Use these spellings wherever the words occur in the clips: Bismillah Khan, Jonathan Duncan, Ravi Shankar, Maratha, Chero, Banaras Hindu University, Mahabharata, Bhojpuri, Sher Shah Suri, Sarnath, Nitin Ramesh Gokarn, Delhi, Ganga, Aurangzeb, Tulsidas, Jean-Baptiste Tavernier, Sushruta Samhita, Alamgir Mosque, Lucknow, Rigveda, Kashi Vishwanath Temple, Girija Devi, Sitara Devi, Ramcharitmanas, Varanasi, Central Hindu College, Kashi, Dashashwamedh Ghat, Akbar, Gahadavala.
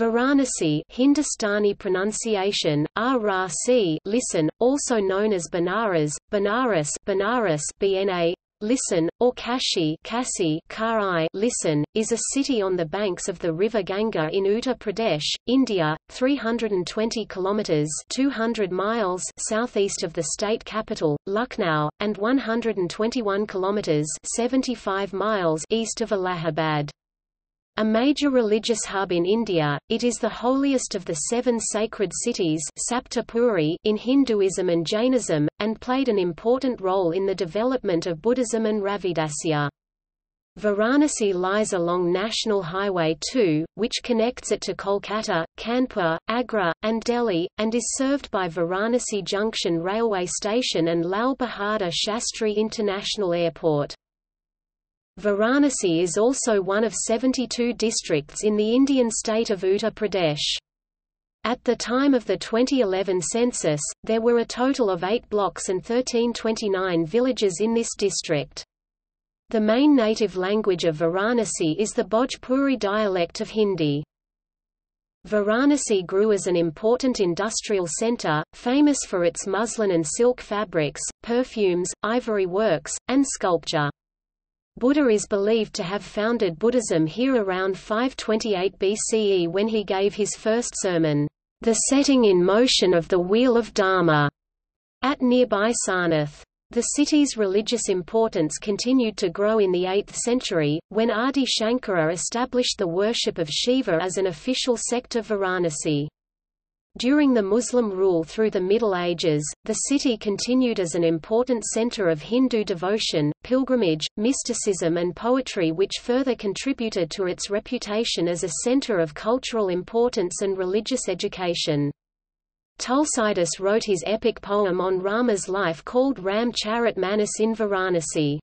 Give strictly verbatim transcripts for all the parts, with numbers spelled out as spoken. Varanasi Hindustani pronunciation, R R C, listen, also known as Banaras, Banaras, Banaras, B N A, listen, or Kashi, Kasi, Kari, listen, is a city on the banks of the river Ganga in Uttar Pradesh, India, three hundred twenty kilometers (two hundred miles) southeast of the state capital, Lucknow, and one hundred twenty-one kilometers (seventy-five miles) east of Allahabad. A major religious hub in India, it is the holiest of the seven sacred cities in Hinduism and Jainism, and played an important role in the development of Buddhism and Ravidasya. Varanasi lies along National Highway two, which connects it to Kolkata, Kanpur, Agra, and Delhi, and is served by Varanasi Junction Railway Station and Lal Bahadur Shastri International Airport. Varanasi is also one of seventy-two districts in the Indian state of Uttar Pradesh. At the time of the twenty eleven census, there were a total of eight blocks and one thousand three hundred twenty-nine villages in this district. The main native language of Varanasi is the Bhojpuri dialect of Hindi. Varanasi grew as an important industrial centre, famous for its muslin and silk fabrics, perfumes, ivory works, and sculpture. Buddha is believed to have founded Buddhism here around five twenty-eight B C E when he gave his first sermon, The Setting in Motion of the Wheel of Dharma, at nearby Sarnath. The city's religious importance continued to grow in the eighth century, when Adi Shankara established the worship of Shiva as an official sect of Varanasi. During the Muslim rule through the Middle Ages, the city continued as an important center of Hindu devotion, pilgrimage, mysticism and poetry, which further contributed to its reputation as a center of cultural importance and religious education. Tulsidas wrote his epic poem on Rama's life called Ram Charit Manas in Varanasi.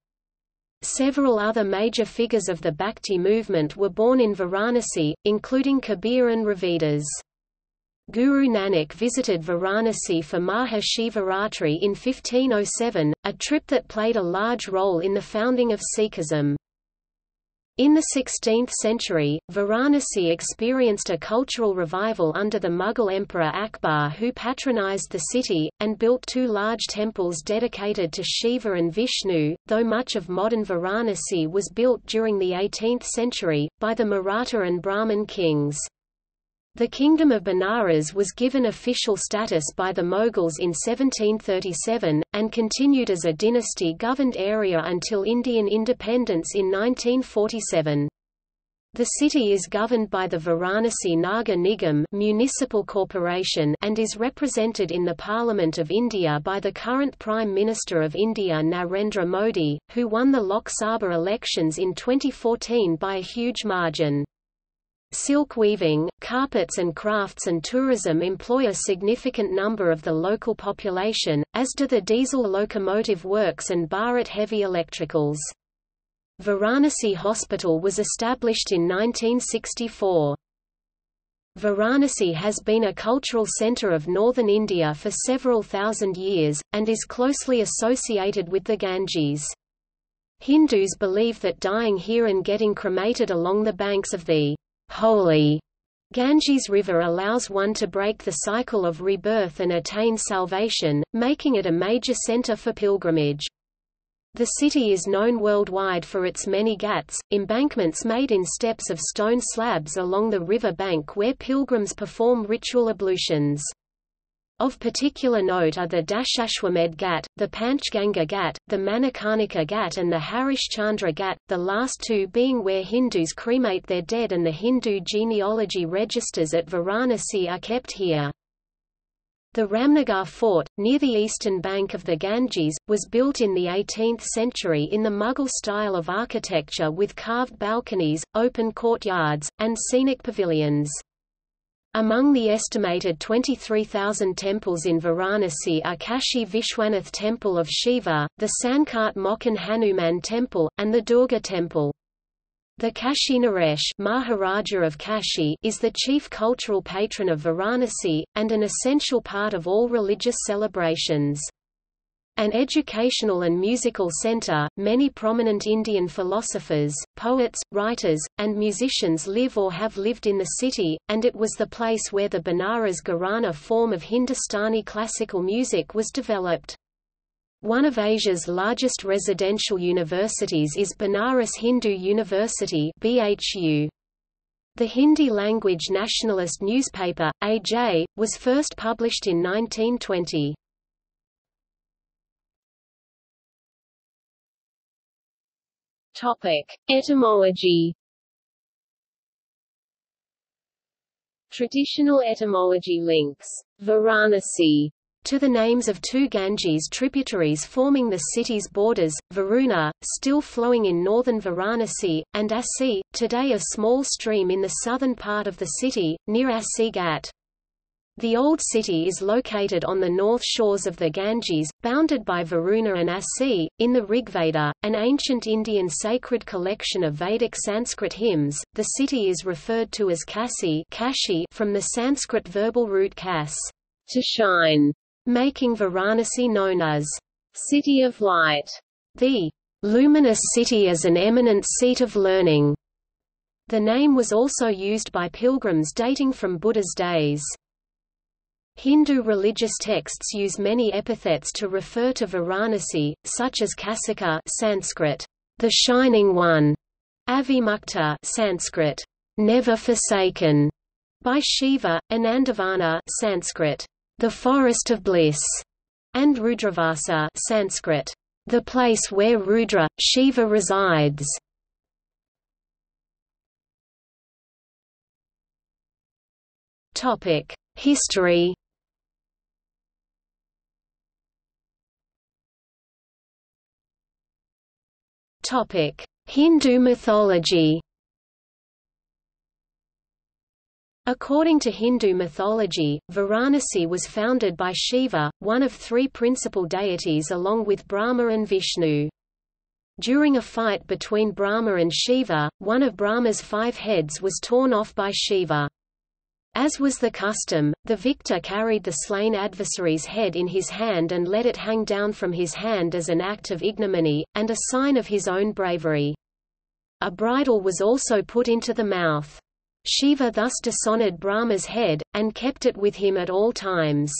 Several other major figures of the Bhakti movement were born in Varanasi, including Kabir and Ravidas. Guru Nanak visited Varanasi for Maha Shivaratri in fifteen oh seven, a trip that played a large role in the founding of Sikhism. In the sixteenth century, Varanasi experienced a cultural revival under the Mughal Emperor Akbar, who patronized the city, and built two large temples dedicated to Shiva and Vishnu, though much of modern Varanasi was built during the eighteenth century, by the Maratha and Brahmin kings. The Kingdom of Banaras was given official status by the Mughals in seventeen thirty-seven, and continued as a dynasty-governed area until Indian independence in nineteen forty-seven. The city is governed by the Varanasi Nagar Nigam Municipal Corporation and is represented in the Parliament of India by the current Prime Minister of India Narendra Modi, who won the Lok Sabha elections in twenty fourteen by a huge margin. Silk weaving, carpets and crafts and tourism employ a significant number of the local population, as do the diesel locomotive works and Bharat Heavy Electricals. Varanasi Hospital was established in nineteen sixty-four. Varanasi has been a cultural centre of northern India for several thousand years, and is closely associated with the Ganges. Hindus believe that dying here and getting cremated along the banks of the Holy Ganges River allows one to break the cycle of rebirth and attain salvation, making it a major center for pilgrimage. The city is known worldwide for its many ghats, embankments made in steps of stone slabs along the river bank where pilgrims perform ritual ablutions. Of particular note are the Dashashwamedh Ghat, the Panchganga Ghat, the Manikarnika Ghat and the Harishchandra Ghat, the last two being where Hindus cremate their dead, and the Hindu genealogy registers at Varanasi are kept here. The Ramnagar Fort, near the eastern bank of the Ganges, was built in the eighteenth century in the Mughal style of architecture with carved balconies, open courtyards, and scenic pavilions. Among the estimated twenty-three thousand temples in Varanasi are Kashi Vishwanath Temple of Shiva, the Sankat Mochan Hanuman Temple, and the Durga Temple. The Kashi Naresh, Maharaja of Kashi, is the chief cultural patron of Varanasi, and an essential part of all religious celebrations. An educational and musical center, many prominent Indian philosophers, poets, writers, and musicians live or have lived in the city, and it was the place where the Banaras Gharana form of Hindustani classical music was developed. One of Asia's largest residential universities is Banaras Hindu University (B H U). The Hindi-language nationalist newspaper, A J, was first published in nineteen twenty. Topic: Etymology. Traditional etymology links Varanasi to the names of two Ganges tributaries forming the city's borders, Varuna, still flowing in northern Varanasi, and Asi, today a small stream in the southern part of the city, near Asi Ghat. The old city is located on the north shores of the Ganges, bounded by Varuna and Asi. In the Rigveda, an ancient Indian sacred collection of Vedic Sanskrit hymns, the city is referred to as Kashi, Kashi from the Sanskrit verbal root kas, to shine, making Varanasi known as City of Light, the luminous city as an eminent seat of learning. The name was also used by pilgrims dating from Buddha's days. Hindu religious texts use many epithets to refer to Varanasi, such as Kasika (Sanskrit, the shining one), Avimukta (Sanskrit, never forsaken) by Shiva, Anandavana (Sanskrit, the forest of bliss), and Rudravasa (Sanskrit, the place where Rudra, Shiva resides). Topic: History. Topic: Hindu mythology. According to Hindu mythology, Varanasi was founded by Shiva, one of three principal deities along with Brahma and Vishnu. During a fight between Brahma and Shiva, one of Brahma's five heads was torn off by Shiva. As was the custom, the victor carried the slain adversary's head in his hand and let it hang down from his hand as an act of ignominy, and a sign of his own bravery. A bridle was also put into the mouth. Shiva thus dishonored Brahma's head, and kept it with him at all times.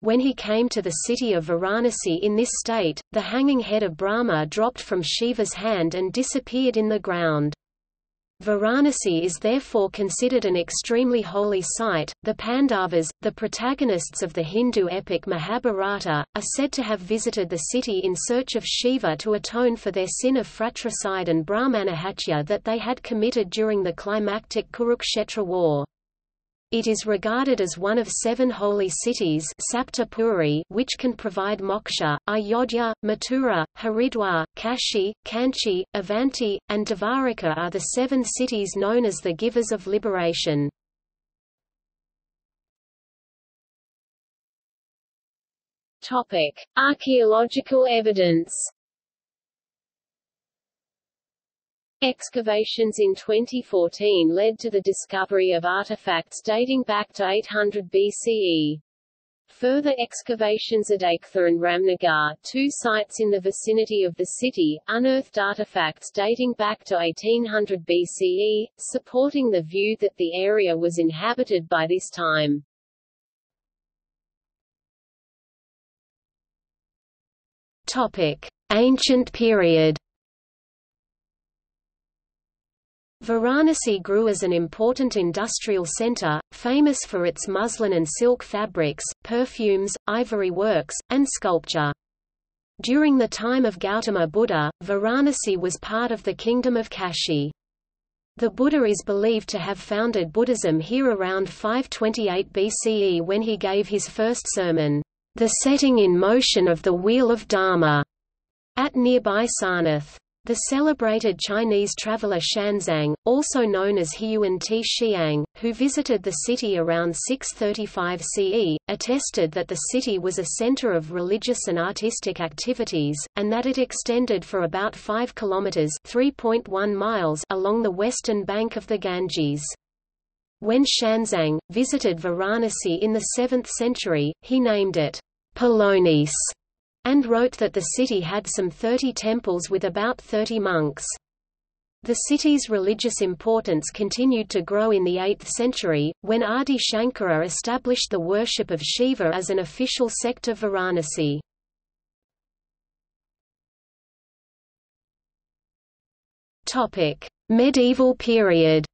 When he came to the city of Varanasi in this state, the hanging head of Brahma dropped from Shiva's hand and disappeared in the ground. Varanasi is therefore considered an extremely holy site. The Pandavas, the protagonists of the Hindu epic Mahabharata, are said to have visited the city in search of Shiva to atone for their sin of fratricide and brahmanahatya that they had committed during the climactic Kurukshetra war. It is regarded as one of seven holy cities which can provide moksha: Ayodhya, Mathura, Haridwar, Kashi, Kanchi, Avanti, and Dvaraka are the seven cities known as the givers of liberation. Archaeological evidence. Excavations in twenty fourteen led to the discovery of artifacts dating back to eight hundred B C E. Further excavations at Aktha and Ramnagar, two sites in the vicinity of the city, unearthed artifacts dating back to eighteen hundred B C E, supporting the view that the area was inhabited by this time. Topic: Ancient period. Varanasi grew as an important industrial centre, famous for its muslin and silk fabrics, perfumes, ivory works, and sculpture. During the time of Gautama Buddha, Varanasi was part of the kingdom of Kashi. The Buddha is believed to have founded Buddhism here around five twenty-eight B C E when he gave his first sermon, "The Setting in Motion of the Wheel of Dharma," at nearby Sarnath. The celebrated Chinese traveller Shanzang, also known as Hiyuan Ti Xiang, who visited the city around six thirty-five C E, attested that the city was a centre of religious and artistic activities, and that it extended for about five kilometres (three point one miles) along the western bank of the Ganges. When Shanzang visited Varanasi in the seventh century, he named it Polonis, and wrote that the city had some thirty temples with about thirty monks. The city's religious importance continued to grow in the eighth century, when Adi Shankara established the worship of Shiva as an official sect of Varanasi. Medieval period.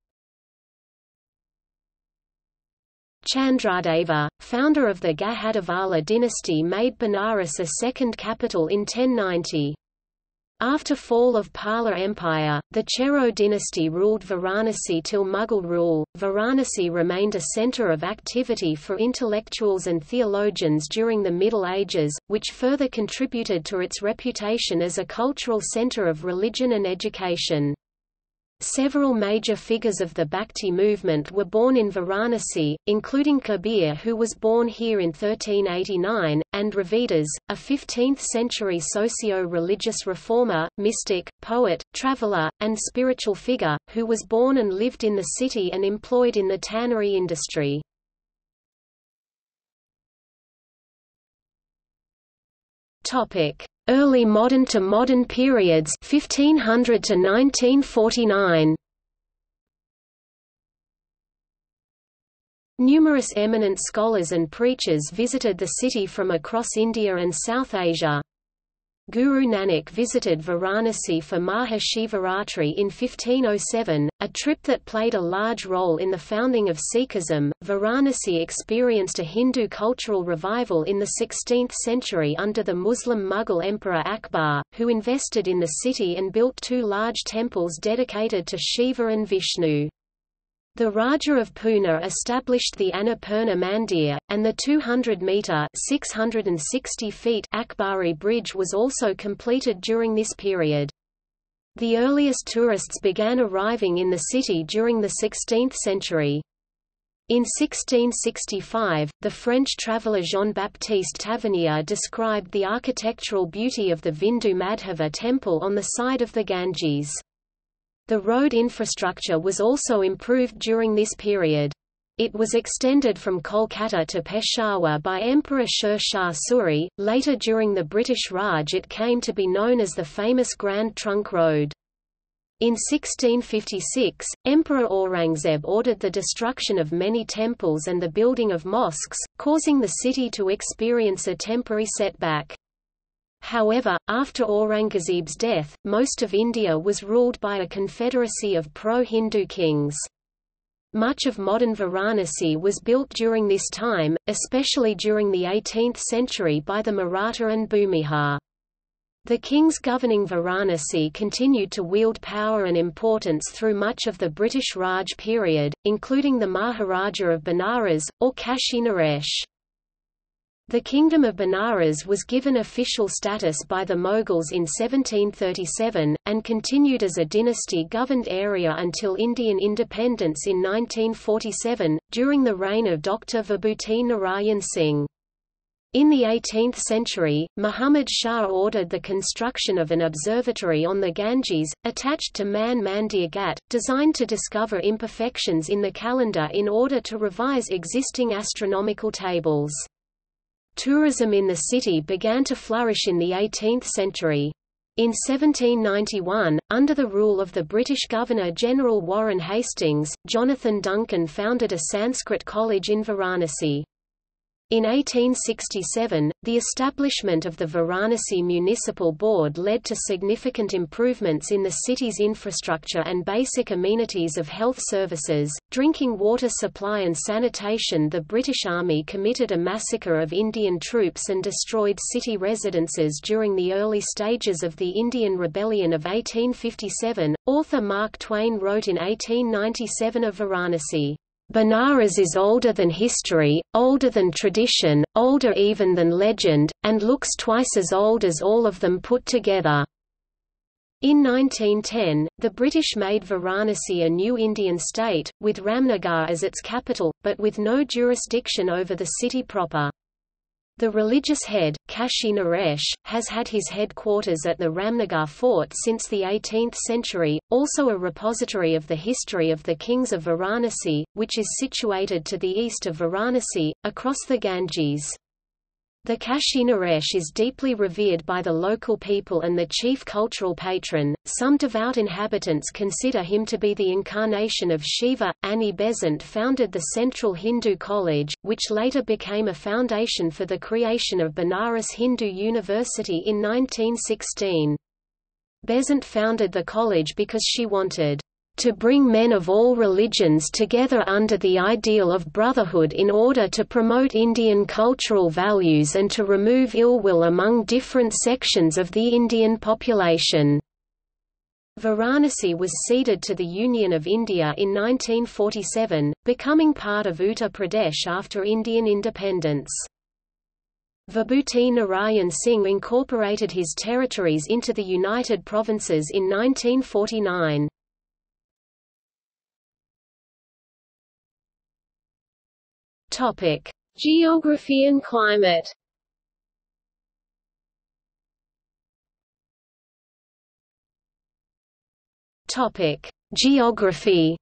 Chandradeva, founder of the Gahadavala dynasty, made Banaras a second capital in ten ninety. After fall of Pala Empire, the Chero dynasty ruled Varanasi till Mughal rule. Varanasi remained a centre of activity for intellectuals and theologians during the Middle Ages, which further contributed to its reputation as a cultural centre of religion and education. Several major figures of the Bhakti movement were born in Varanasi, including Kabir, who was born here in thirteen eighty-nine, and Ravidas, a fifteenth century socio-religious reformer, mystic, poet, traveller, and spiritual figure, who was born and lived in the city and employed in the tannery industry. Early modern to modern periods, fifteen hundred to nineteen forty-nine. Numerous eminent scholars and preachers visited the city from across India and South Asia. Guru Nanak visited Varanasi for Maha Shivaratri in fifteen oh seven, a trip that played a large role in the founding of Sikhism. Varanasi experienced a Hindu cultural revival in the sixteenth century under the Muslim Mughal Emperor Akbar, who invested in the city and built two large temples dedicated to Shiva and Vishnu. The Raja of Pune established the Annapurna Mandir, and the two hundred metre (six hundred sixty feet) Akbari Bridge was also completed during this period. The earliest tourists began arriving in the city during the sixteenth century. In sixteen sixty-five, the French traveller Jean-Baptiste Tavernier described the architectural beauty of the Vindu Madhava temple on the side of the Ganges. The road infrastructure was also improved during this period. It was extended from Kolkata to Peshawar by Emperor Sher Shah Suri. Later during the British Raj, it came to be known as the famous Grand Trunk Road. In sixteen fifty-six, Emperor Aurangzeb ordered the destruction of many temples and the building of mosques, causing the city to experience a temporary setback. However, after Aurangzeb's death, most of India was ruled by a confederacy of pro-Hindu kings. Much of modern Varanasi was built during this time, especially during the eighteenth century by the Maratha and Bhumihar. The kings governing Varanasi continued to wield power and importance through much of the British Raj period, including the Maharaja of Banaras, or Kashi Naresh. The Kingdom of Banaras was given official status by the Mughals in seventeen thirty-seven, and continued as a dynasty-governed area until Indian independence in nineteen forty-seven, during the reign of Doctor Vibhuti Narayan Singh. In the eighteenth century, Muhammad Shah ordered the construction of an observatory on the Ganges, attached to Man Mandir Ghat, designed to discover imperfections in the calendar in order to revise existing astronomical tables. Tourism in the city began to flourish in the eighteenth century. In seventeen ninety-one, under the rule of the British Governor-General Warren Hastings, Jonathan Duncan founded a Sanskrit college in Varanasi. In eighteen sixty-seven, the establishment of the Varanasi Municipal Board led to significant improvements in the city's infrastructure and basic amenities of health services, drinking water supply and sanitation. The British Army committed a massacre of Indian troops and destroyed city residences during the early stages of the Indian Rebellion of eighteen fifty-seven. Author Mark Twain wrote in eighteen ninety-seven of Varanasi, "Banaras is older than history, older than tradition, older even than legend, and looks twice as old as all of them put together." In nineteen ten, the British made Varanasi a new Indian state, with Ramnagar as its capital, but with no jurisdiction over the city proper. The religious head, Kashi Naresh, has had his headquarters at the Ramnagar Fort since the eighteenth century, also a repository of the history of the kings of Varanasi, which is situated to the east of Varanasi, across the Ganges. The Kashi Naresh is deeply revered by the local people and the chief cultural patron. Some devout inhabitants consider him to be the incarnation of Shiva. Annie Besant founded the Central Hindu College, which later became a foundation for the creation of Banaras Hindu University in nineteen sixteen. Besant founded the college because she wanted to bring men of all religions together under the ideal of brotherhood in order to promote Indian cultural values and to remove ill will among different sections of the Indian population. Varanasi was ceded to the Union of India in nineteen forty-seven, becoming part of Uttar Pradesh after Indian independence. Vibhuti Narayan Singh incorporated his territories into the United Provinces in nineteen forty-nine. Topic: Geography and climate. Topic: Geography.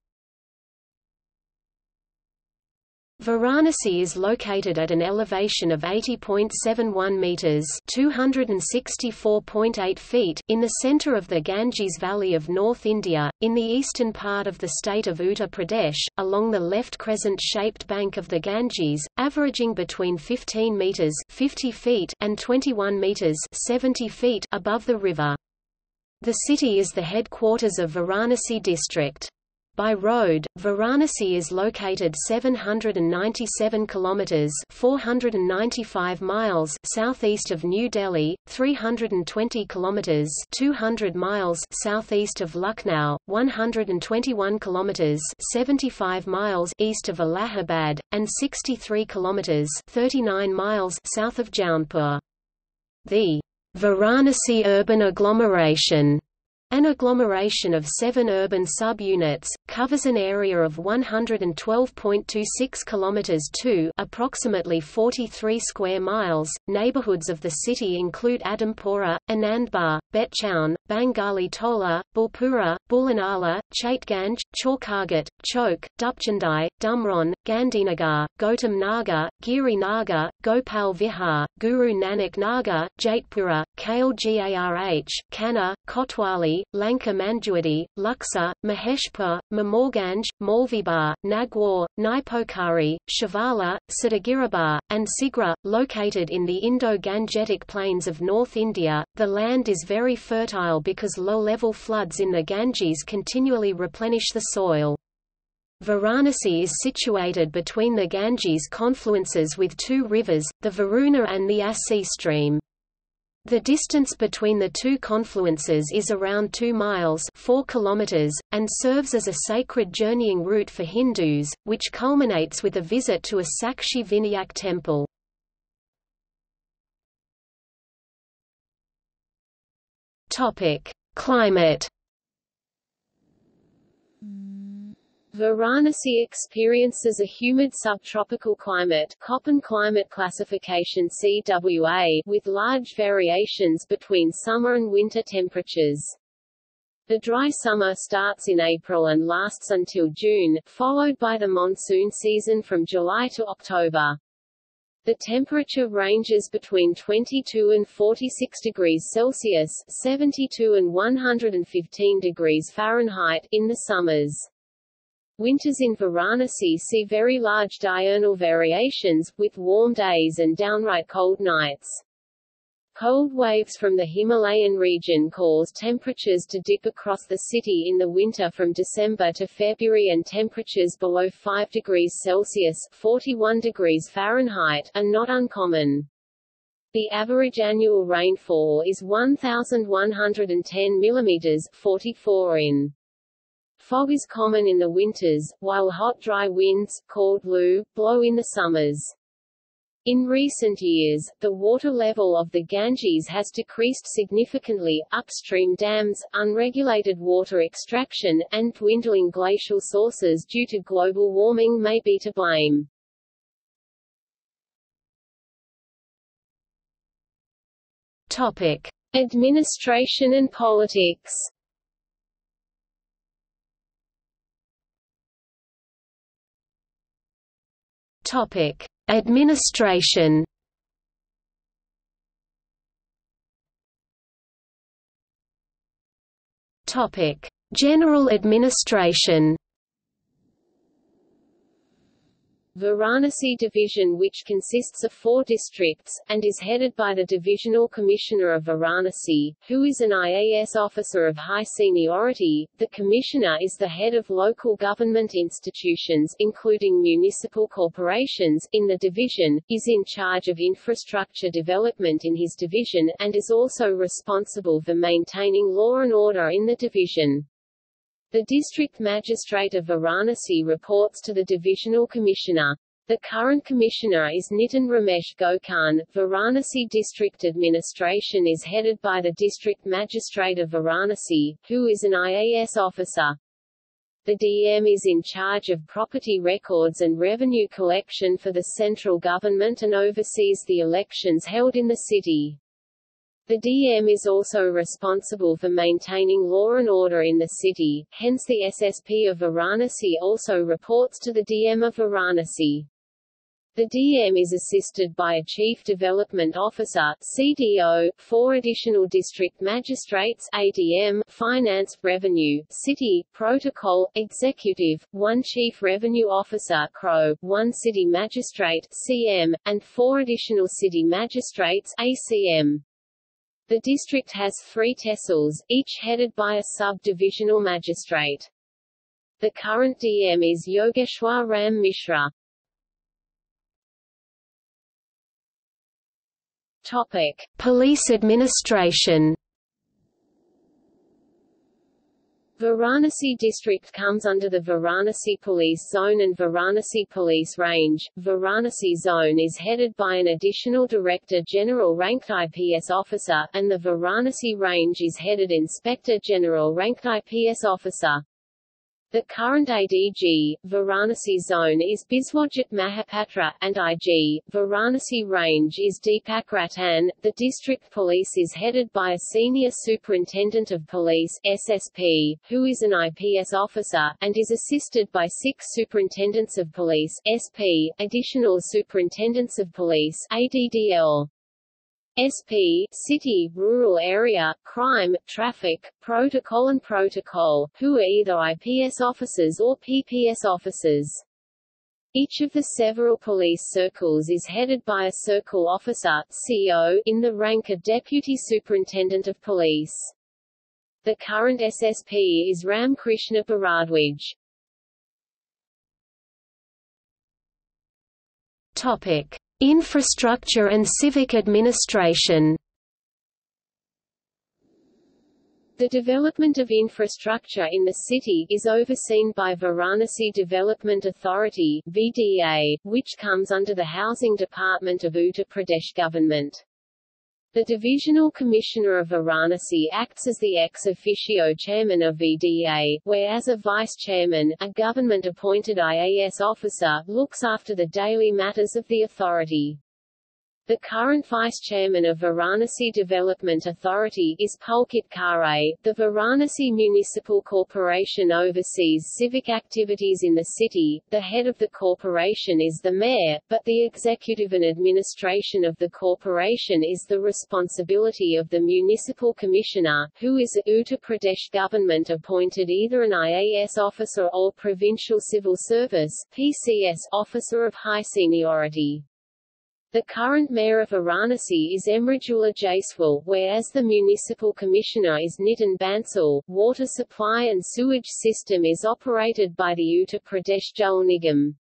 Varanasi is located at an elevation of eighty point seven one meters (two hundred sixty-four point eight feet) in the center of the Ganges Valley of North India, in the eastern part of the state of Uttar Pradesh, along the left crescent-shaped bank of the Ganges, averaging between fifteen meters (fifty feet) and twenty-one meters (seventy feet) above the river. The city is the headquarters of Varanasi district. By road, Varanasi is located seven hundred ninety-seven kilometers (four hundred ninety-five miles) southeast of New Delhi, three hundred twenty kilometers (two hundred miles) southeast of Lucknow, one hundred twenty-one kilometers (seventy-five miles) east of Allahabad, and sixty-three kilometers (thirty-nine miles) south of Jaunpur. The Varanasi urban agglomeration, an agglomeration of seven urban sub-units, covers an area of one hundred twelve point two six kilometers two, approximately forty-three square miles. Neighborhoods of the city include Adampora, Anandbar, Betchaun, Bangali Tola, Bulpura, Bulanala, Chaitganj, Chorkagat, Chowk, Dupchandai, Dumron, Gandhinagar, Gautam Nagar, Giri Nagar, Gopal Vihar, Guru Nanak Nagar, Jaitpura, Kalgarh, Kanha, Kotwali, Lanka Manjuadi, Luxor, Maheshpur, Mamorganj, Malvibar, Nagwar, Naipokari, Shivala, Siddhagiribar, and Sigra. Located in the Indo-Gangetic plains of North India, the land is very fertile because low-level floods in the Ganges continually replenish the soil. Varanasi is situated between the Ganges confluences with two rivers, the Varuna and the Asi stream. The distance between the two confluences is around two miles (four kilometers) and serves as a sacred journeying route for Hindus, which culminates with a visit to a Sakshi Vinayak temple. Topic: Climate. Varanasi experiences a humid subtropical climate, Köppen climate classification C W A, with large variations between summer and winter temperatures. The dry summer starts in April and lasts until June, followed by the monsoon season from July to October. The temperature ranges between twenty-two and forty-six degrees Celsius, seventy-two and one hundred fifteen degrees Fahrenheit, in the summers. Winters in Varanasi see very large diurnal variations, with warm days and downright cold nights. Cold waves from the Himalayan region cause temperatures to dip across the city in the winter from December to February, and temperatures below five degrees Celsius (forty-one degrees Fahrenheit) are not uncommon. The average annual rainfall is one thousand one hundred ten millimeters (forty-four in). Fog is common in the winters, while hot dry winds, called loo, blow in the summers. In recent years, the water level of the Ganges has decreased significantly. Upstream dams, unregulated water extraction, and dwindling glacial sources due to global warming may be to blame. Topic: Administration and politics. Topic: Administration. Topic: General administration. Varanasi division, which consists of four districts, and is headed by the Divisional Commissioner of Varanasi, who is an I A S officer of high seniority. The Commissioner is the head of local government institutions, including municipal corporations, in the division, is in charge of infrastructure development in his division, and is also responsible for maintaining law and order in the division. The district magistrate of Varanasi reports to the divisional commissioner. The current commissioner is Nitin Ramesh Gokarn. Varanasi district administration is headed by the district magistrate of Varanasi, who is an I A S officer. The D M is in charge of property records and revenue collection for the central government and oversees the elections held in the city. The D M is also responsible for maintaining law and order in the city, hence the S S P of Varanasi also reports to the D M of Varanasi. The D M is assisted by a Chief Development Officer (C D O), four additional district magistrates (A D M), Finance, Revenue, City, Protocol, Executive, one Chief Revenue Officer (C R O), one City Magistrate (C M), and four additional City Magistrates (A C M). The district has three tehsils, each headed by a sub-divisional magistrate. The current D M is Yogeshwar Ram Mishra. Topic: Police administration. Varanasi district comes under the Varanasi Police Zone and Varanasi Police Range. Varanasi Zone is headed by an additional Director General ranked I P S officer, and the Varanasi Range is headed Inspector General ranked I P S officer. The current A D G, Varanasi Zone is Biswajit Mahapatra, and I G, Varanasi Range is Deepak Ratan. The district police is headed by a Senior Superintendent of Police (S S P), who is an I P S officer, and is assisted by six Superintendents of Police (S P), additional Superintendents of Police (A D D L). S P, City, Rural Area, Crime, Traffic, Protocol and Protocol, who are either I P S officers or P P S officers. Each of the several police circles is headed by a circle officer (C O) in the rank of Deputy Superintendent of Police. The current S S P is Ram Krishna Bharadwaj. Topic: Infrastructure and civic administration. The development of infrastructure in the city is overseen by Varanasi Development Authority (V D A), which comes under the Housing Department of Uttar Pradesh government. The Divisional Commissioner of Varanasi acts as the ex officio chairman of V D A, whereas a vice chairman, a government-appointed I A S officer, looks after the daily matters of the authority. The current vice chairman of Varanasi Development Authority is Pulkit Khare. The Varanasi Municipal Corporation oversees civic activities in the city. The head of the corporation is the mayor, but the executive and administration of the corporation is the responsibility of the municipal commissioner, who is a Uttar Pradesh government appointed either an I A S officer or provincial civil service (P C S) officer of high seniority. The current mayor of Varanasi is Emrajula Jaiswal, whereas the municipal commissioner is Nitin Bansal. Water supply and sewage system is operated by the Uttar Pradesh Jal Nigam.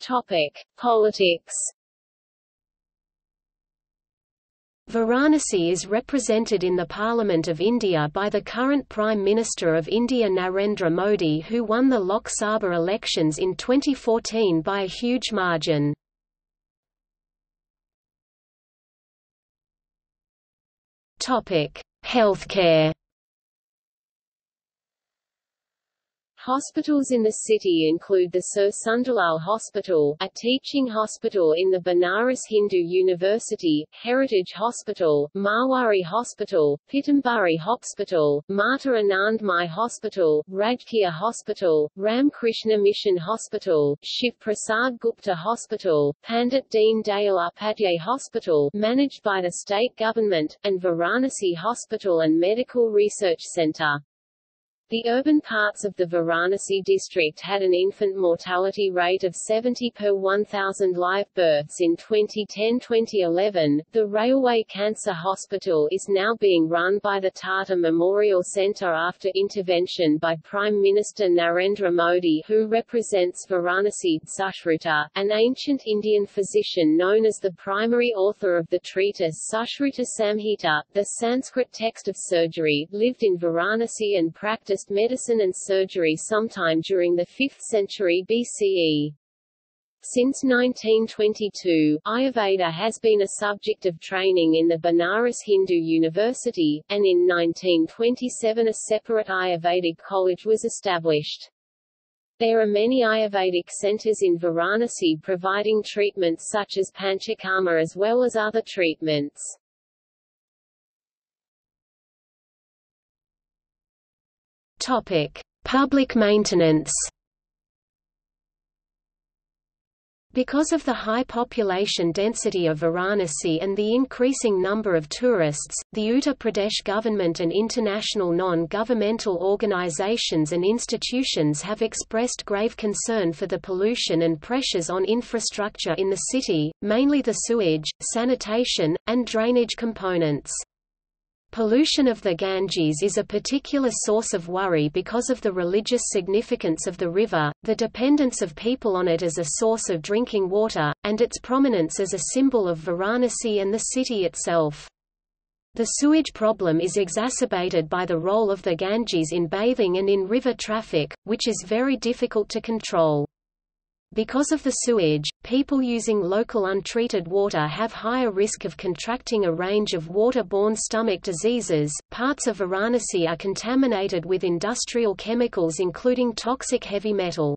Topic: Politics. Varanasi is represented in the Parliament of India by the current Prime Minister of India Narendra Modi, who won the Lok Sabha elections in twenty fourteen by a huge margin. Healthcare. Hospitals in the city include the Sir Sunderlal Hospital, a teaching hospital in the Banaras Hindu University, Heritage Hospital, Marwari Hospital, Pitambari Hospital, Mata Anandmai Hospital, Rajkir Hospital, Ramkrishna Mission Hospital, Shiv Prasad Gupta Hospital, Pandit Deen Dayal Upadhyay Hospital, managed by the state government, and Varanasi Hospital and Medical Research Center. The urban parts of the Varanasi district had an infant mortality rate of seventy per one thousand live births in twenty ten to twenty eleven. The Railway Cancer Hospital is now being run by the Tata Memorial Centre after intervention by Prime Minister Narendra Modi, who represents Varanasi. Sushruta, an ancient Indian physician known as the primary author of the treatise Sushruta Samhita, the Sanskrit text of surgery, lived in Varanasi and practiced medicine and surgery sometime during the fifth century B C E. Since nineteen twenty-two, Ayurveda has been a subject of training in the Banaras Hindu University, and in nineteen twenty-seven a separate Ayurvedic college was established. There are many Ayurvedic centers in Varanasi providing treatments such as Panchakarma as well as other treatments. Topic: Public maintenance. Because of the high population density of Varanasi and the increasing number of tourists, the Uttar Pradesh government and international non-governmental organizations and institutions have expressed grave concern for the pollution and pressures on infrastructure in the city, mainly the sewage, sanitation, and drainage components. Pollution of the Ganges is a particular source of worry because of the religious significance of the river, the dependence of people on it as a source of drinking water, and its prominence as a symbol of Varanasi and the city itself. The sewage problem is exacerbated by the role of the Ganges in bathing and in river traffic, which is very difficult to control. Because of the sewage, people using local untreated water have higher risk of contracting a range of waterborne stomach diseases. Parts of Varanasi are contaminated with industrial chemicals including toxic heavy metal.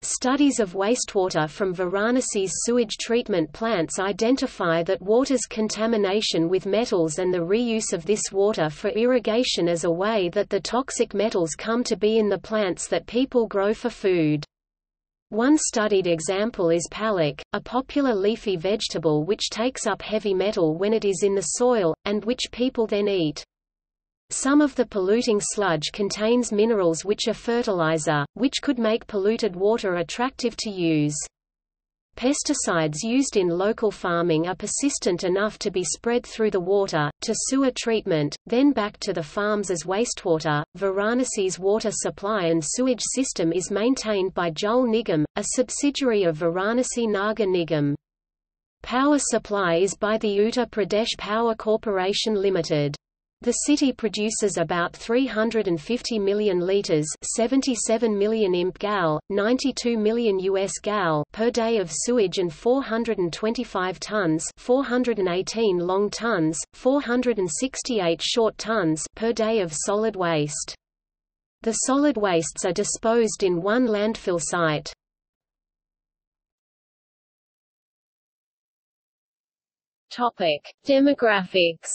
Studies of wastewater from Varanasi's sewage treatment plants identify that water's contamination with metals and the reuse of this water for irrigation is a way that the toxic metals come to be in the plants that people grow for food. One studied example is palak, a popular leafy vegetable which takes up heavy metal when it is in the soil, and which people then eat. Some of the polluting sludge contains minerals which are fertilizer, which could make polluted water attractive to use. Pesticides used in local farming are persistent enough to be spread through the water, to sewer treatment, then back to the farms as wastewater. Varanasi's water supply and sewage system is maintained by Jal Nigam, a subsidiary of Varanasi Nagar Nigam. Power supply is by the Uttar Pradesh Power Corporation Limited. The city produces about three hundred fifty million litres seventy-seven million imp gal, ninety-two million U S gal per day of sewage and four hundred twenty-five tonnes four hundred eighteen long tonnes, four hundred sixty-eight short tonnes per day of solid waste. The solid wastes are disposed in one landfill site. Topic: Demographics.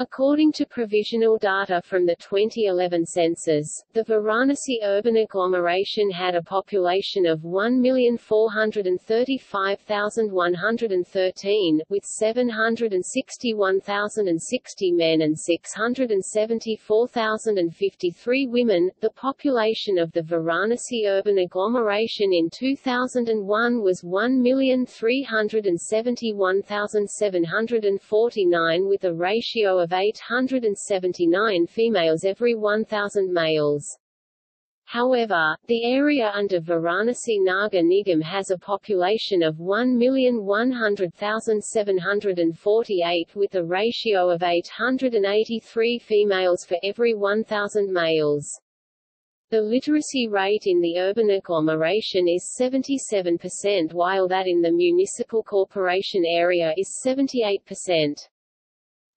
According to provisional data from the twenty eleven census, the Varanasi urban agglomeration had a population of one million four hundred thirty-five thousand one hundred thirteen, with seven hundred sixty-one thousand sixty men and six hundred seventy-four thousand fifty-three women. The population of the Varanasi urban agglomeration in two thousand one was one million three hundred seventy-one thousand seven hundred forty-nine, with a ratio of of eight hundred seventy-nine females every one thousand males. However, the area under Varanasi Nagar Nigam has a population of one million one hundred thousand seven hundred forty-eight with a ratio of eight hundred eighty-three females for every one thousand males. The literacy rate in the urban agglomeration is seventy-seven percent while that in the municipal corporation area is seventy-eight percent.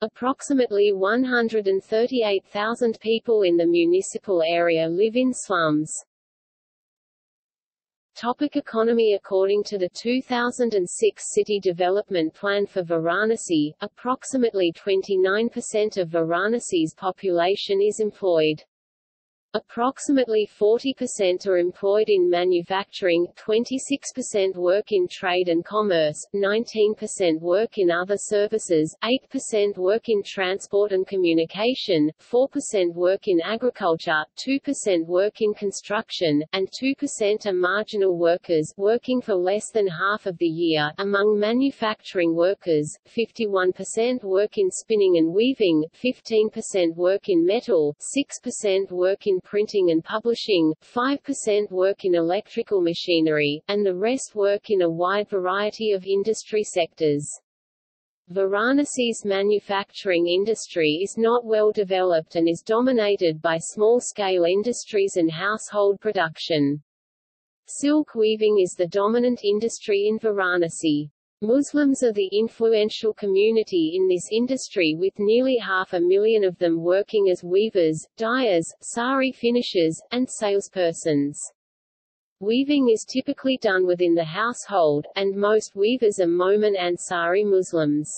Approximately one hundred thirty-eight thousand people in the municipal area live in slums. Topic economy. According to the two thousand six City Development Plan for Varanasi, approximately twenty-nine percent of Varanasi's population is employed. Approximately forty percent are employed in manufacturing, twenty-six percent work in trade and commerce, nineteen percent work in other services, eight percent work in transport and communication, four percent work in agriculture, two percent work in construction, and two percent are marginal workers, working for less than half of the year. Among manufacturing workers, fifty-one percent work in spinning and weaving, fifteen percent work in metal, six percent work in printing and publishing, five percent work in electrical machinery, and the rest work in a wide variety of industry sectors. Varanasi's manufacturing industry is not well developed and is dominated by small-scale industries and household production. Silk weaving is the dominant industry in Varanasi. Muslims are the influential community in this industry, with nearly half a million of them working as weavers, dyers, sari finishers, and salespersons. Weaving is typically done within the household, and most weavers are Momin and Sari Muslims.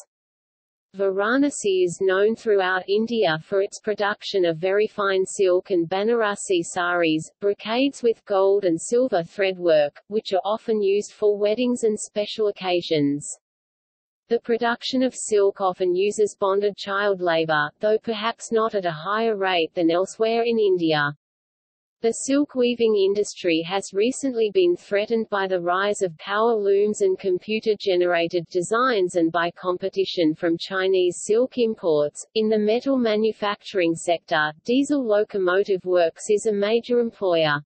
Varanasi is known throughout India for its production of very fine silk and Banarasi saris, brocades with gold and silver threadwork, which are often used for weddings and special occasions. The production of silk often uses bonded child labour, though perhaps not at a higher rate than elsewhere in India. The silk weaving industry has recently been threatened by the rise of power looms and computer-generated designs and by competition from Chinese silk imports. In the metal manufacturing sector, diesel locomotive works is a major employer.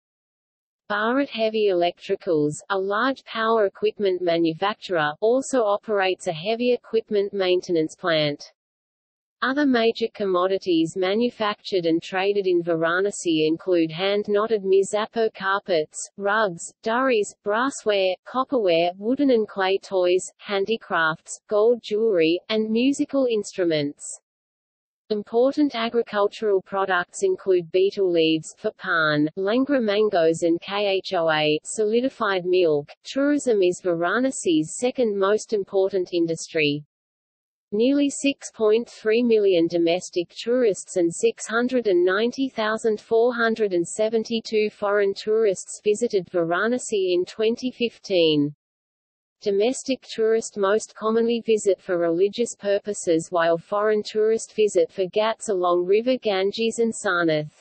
Bharat Heavy Electricals, a large power equipment manufacturer, also operates a heavy equipment maintenance plant. Other major commodities manufactured and traded in Varanasi include hand-knotted Mirzapur carpets, rugs, durries, brassware, copperware, wooden and clay toys, handicrafts, gold jewelry, and musical instruments. Important agricultural products include betel leaves for pan, langra mangoes and khoa, solidified milk. Tourism is Varanasi's second most important industry. Nearly six point three million domestic tourists and six hundred ninety thousand four hundred seventy-two foreign tourists visited Varanasi in twenty fifteen. Domestic tourists most commonly visit for religious purposes, while foreign tourists visit for ghats along river Ganges and Sarnath.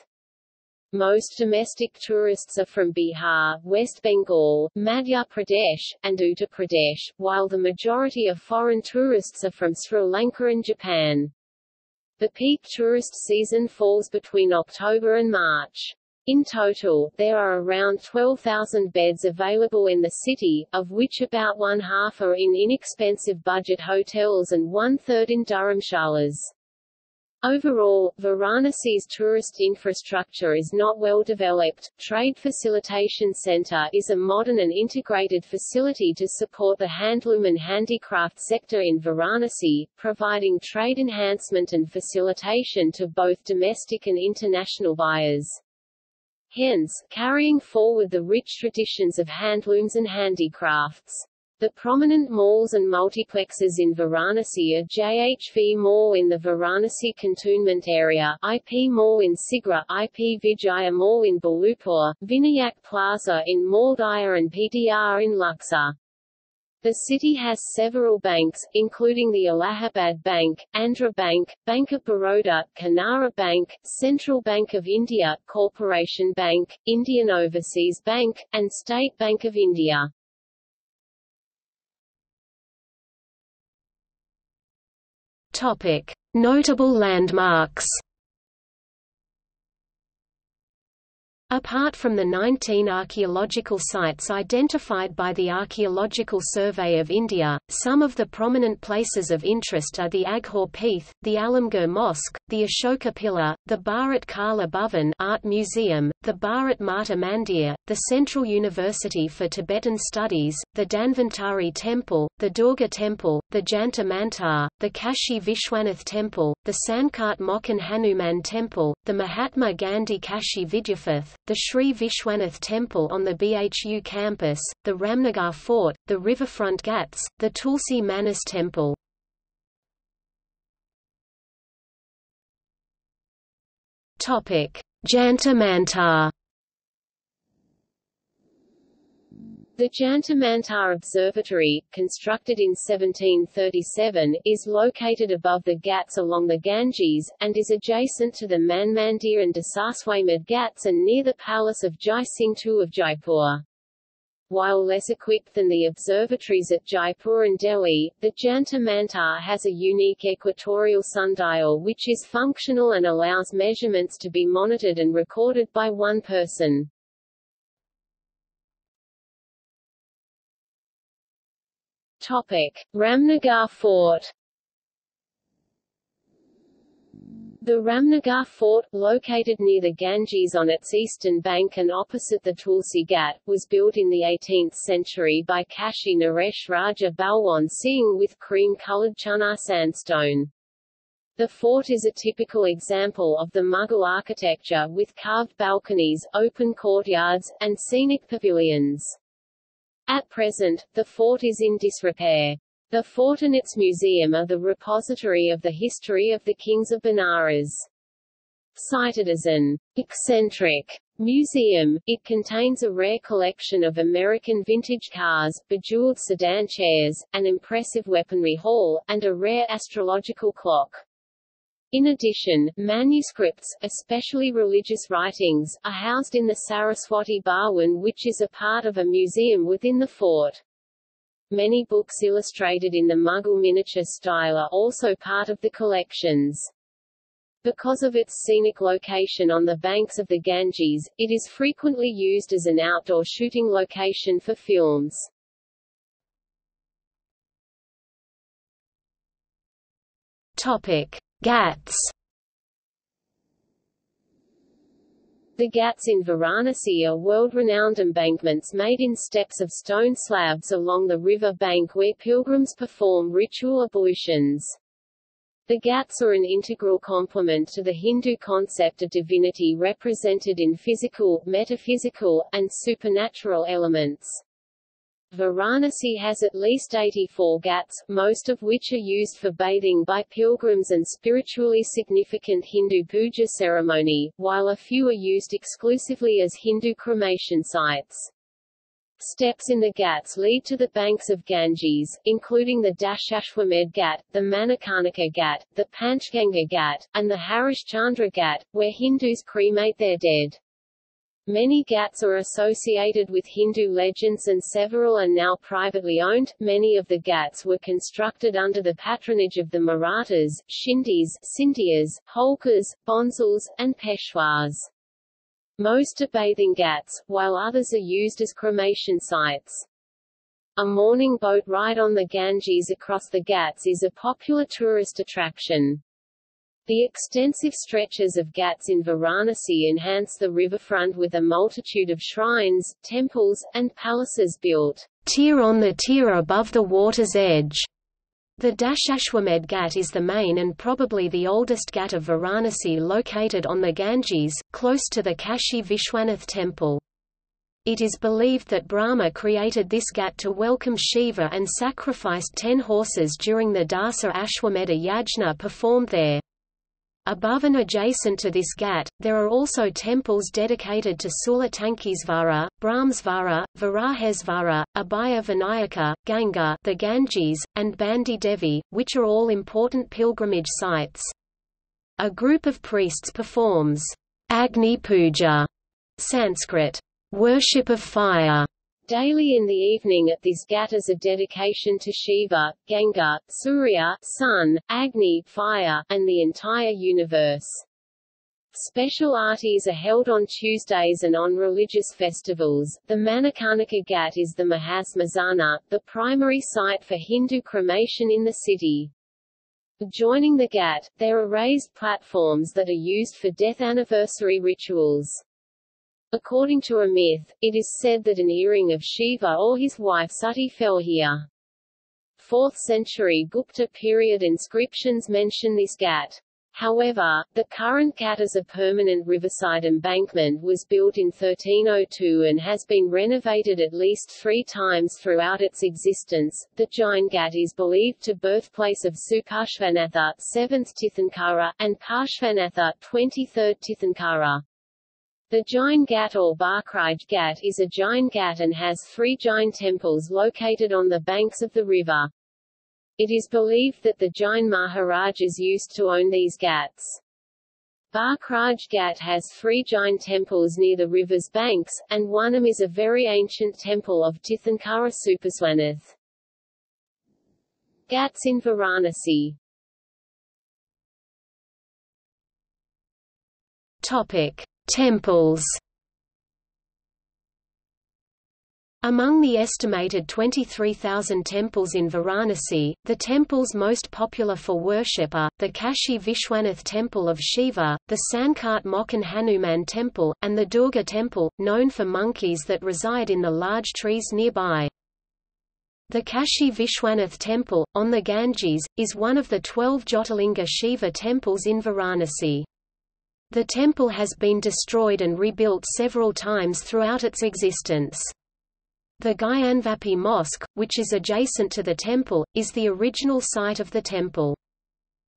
Most domestic tourists are from Bihar, West Bengal, Madhya Pradesh, and Uttar Pradesh, while the majority of foreign tourists are from Sri Lanka and Japan. The peak tourist season falls between October and March. In total, there are around twelve thousand beds available in the city, of which about one half are in inexpensive budget hotels and one-third in dharamshalas. Overall, Varanasi's tourist infrastructure is not well developed. Trade Facilitation Centre is a modern and integrated facility to support the handloom and handicraft sector in Varanasi, providing trade enhancement and facilitation to both domestic and international buyers. Hence, carrying forward the rich traditions of handlooms and handicrafts. The prominent malls and multiplexes in Varanasi are J H V Mall in the Varanasi Cantonment Area, I P Mall in Sigra, I P Vijaya Mall in Balupur, Vinayak Plaza in Maldaya and P D R in Luxor. The city has several banks, including the Allahabad Bank, Andhra Bank, Bank of Baroda, Canara Bank, Central Bank of India, Corporation Bank, Indian Overseas Bank, and State Bank of India. Topic: Notable landmarks. Apart from the nineteen archaeological sites identified by the Archaeological Survey of India, some of the prominent places of interest are the Aghor Peeth, the Alamgir Mosque, the Ashoka Pillar, the Bharat Kala Bhavan Art Museum, the Bharat Mata Mandir, the Central University for Tibetan Studies, the Danvantari Temple, the Durga Temple, the Jantar Mantar, the Kashi Vishwanath Temple, the Sankat Mochan Hanuman Temple, the Mahatma Gandhi Kashi Vidyapeeth, the Sri Vishwanath Temple on the B H U campus, the Ramnagar Fort, the Riverfront Ghats, the Tulsi Manas Temple. Topic: Jantar Mantar. The Jantar Mantar Observatory, constructed in seventeen thirty-seven, is located above the Ghats along the Ganges, and is adjacent to the Man Mandir and Dashashwamedh Ghats and near the palace of Jai Singh two of Jaipur. While less equipped than the observatories at Jaipur and Delhi, the Jantar Mantar has a unique equatorial sundial which is functional and allows measurements to be monitored and recorded by one person. Topic: Ramnagar Fort. The Ramnagar Fort, located near the Ganges on its eastern bank and opposite the Tulsi Ghat, was built in the eighteenth century by Kashi Naresh Raja Balwan Singh with cream-coloured Chunnar sandstone. The fort is a typical example of the Mughal architecture with carved balconies, open courtyards, and scenic pavilions. At present, the fort is in disrepair. The fort and its museum are the repository of the history of the kings of Banaras. Cited as an eccentric museum, it contains a rare collection of American vintage cars, bejeweled sedan chairs, an impressive weaponry hall, and a rare astrological clock. In addition, manuscripts, especially religious writings, are housed in the Saraswati Bhawan, which is a part of a museum within the fort. Many books illustrated in the Mughal miniature style are also part of the collections. Because of its scenic location on the banks of the Ganges, it is frequently used as an outdoor shooting location for films. Topic: Ghats. The Ghats in Varanasi are world-renowned embankments made in steps of stone slabs along the river bank where pilgrims perform ritual ablutions. The Ghats are an integral complement to the Hindu concept of divinity represented in physical, metaphysical, and supernatural elements. Varanasi has at least eighty-four ghats, most of which are used for bathing by pilgrims and spiritually significant Hindu puja ceremony, while a few are used exclusively as Hindu cremation sites. Steps in the ghats lead to the banks of Ganges, including the Dashashwamedh Ghat, the Manikarnika Ghat, the Panchganga Ghat, and the Harishchandra Ghat, where Hindus cremate their dead. Many ghats are associated with Hindu legends and several are now privately owned. Many of the ghats were constructed under the patronage of the Marathas, Shindis, Sindhias, Holkars, Bonzals, and Peshwas. Most are bathing ghats, while others are used as cremation sites. A morning boat ride on the Ganges across the ghats is a popular tourist attraction. The extensive stretches of ghats in Varanasi enhance the riverfront with a multitude of shrines, temples, and palaces built tier on the tier above the water's edge. The Dashashwamedh Ghat is the main and probably the oldest ghat of Varanasi, located on the Ganges, close to the Kashi Vishwanath Temple. It is believed that Brahma created this ghat to welcome Shiva and sacrificed ten horses during the Dasa Ashwamedha Yajna performed there. Above and adjacent to this ghat, there are also temples dedicated to Sula Tankisvara, Brahmsvara, Varahesvara, Abhaya Vinayaka, Ganga, the Ganges, and Bandi Devi, which are all important pilgrimage sites. A group of priests performs Agni Puja, Sanskrit, worship of fire, daily in the evening at this ghat is a dedication to Shiva, Ganga, Surya, sun, Agni, fire, and the entire universe. Special aartis are held on Tuesdays and on religious festivals. The Manikarnika Ghat is the Mahasmazana, the primary site for Hindu cremation in the city. Joining the Ghat, there are raised platforms that are used for death anniversary rituals. According to a myth, it is said that an earring of Shiva or his wife Sati fell here. fourth century Gupta period inscriptions mention this Ghat. However, the current Ghat as a permanent riverside embankment was built in thirteen oh two and has been renovated at least three times throughout its existence. The Jain Ghat is believed to birthplace of Suparshvanatha, seventh Tithankara, and Parshvanatha, twenty-third Tithankara. The Jain Ghat or Barkraj Ghat is a Jain Ghat and has three Jain temples located on the banks of the river. It is believed that the Jain Maharajas used to own these Ghats. Barkraj Ghat has three Jain temples near the river's banks, and one of them is a very ancient temple of Tithankara Suparshvanath. Ghats in Varanasi. Topic: Temples. Among the estimated twenty-three thousand temples in Varanasi, the temples most popular for worship are, the Kashi Vishwanath Temple of Shiva, the Sankat Mochan Hanuman Temple, and the Durga Temple, known for monkeys that reside in the large trees nearby. The Kashi Vishwanath Temple, on the Ganges, is one of the twelve Jyotirlinga Shiva temples in Varanasi. The temple has been destroyed and rebuilt several times throughout its existence. The Gyanvapi Mosque, which is adjacent to the temple, is the original site of the temple.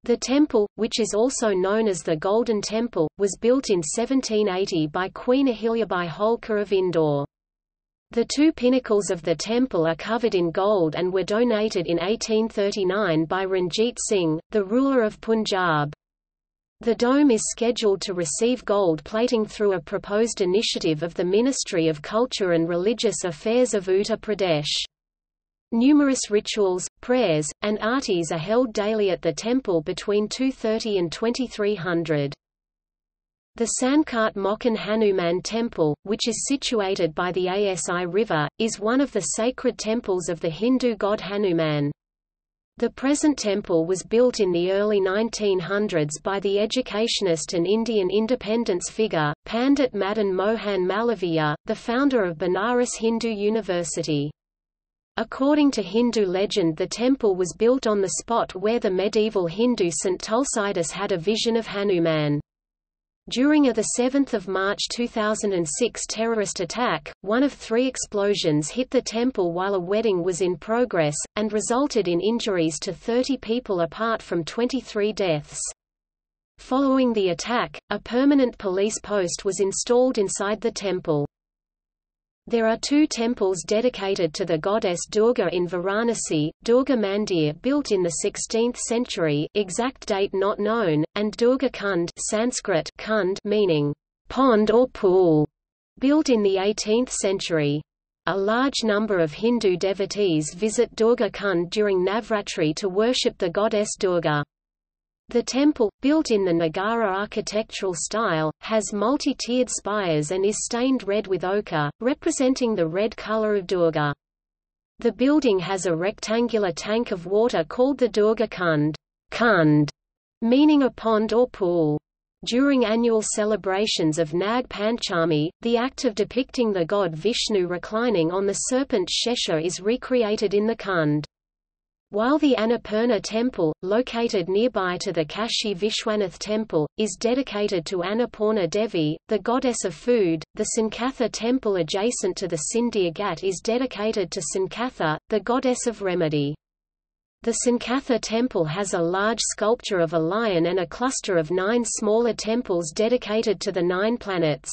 The temple, which is also known as the Golden Temple, was built in seventeen eighty by Queen Ahilyabai Holkar of Indore. The two pinnacles of the temple are covered in gold and were donated in eighteen thirty-nine by Ranjit Singh, the ruler of Punjab. The dome is scheduled to receive gold plating through a proposed initiative of the Ministry of Culture and Religious Affairs of Uttar Pradesh. Numerous rituals, prayers, and aartis are held daily at the temple between two thirty and twenty-three hundred. The Sankat Mochan Hanuman Temple, which is situated by the Asi River, is one of the sacred temples of the Hindu god Hanuman. The present temple was built in the early nineteen hundreds by the educationist and Indian independence figure, Pandit Madan Mohan Malviya, the founder of Banaras Hindu University. According to Hindu legend, the temple was built on the spot where the medieval Hindu Saint Tulsidas had a vision of Hanuman. During a the seventh of March two thousand six terrorist attack, one of three explosions hit the temple while a wedding was in progress, and resulted in injuries to thirty people apart from twenty-three deaths. Following the attack, a permanent police post was installed inside the temple. There are two temples dedicated to the goddess Durga in Varanasi, Durga Mandir built in the sixteenth century, exact date not known, and Durga Kund, Sanskrit Kund meaning pond or pool, built in the eighteenth century. A large number of Hindu devotees visit Durga Kund during Navratri to worship the goddess Durga. The temple, built in the Nagara architectural style, has multi-tiered spires and is stained red with ochre, representing the red color of Durga. The building has a rectangular tank of water called the Durga Kund, Kund, meaning a pond or pool. During annual celebrations of Nag Panchami, the act of depicting the god Vishnu reclining on the serpent Shesha is recreated in the Kund. While the Annapurna Temple, located nearby to the Kashi Vishwanath Temple, is dedicated to Annapurna Devi, the goddess of food, the Sankatha Temple adjacent to the Sindhya Ghat is dedicated to Sankatha, the goddess of remedy. The Sankatha Temple has a large sculpture of a lion and a cluster of nine smaller temples dedicated to the nine planets.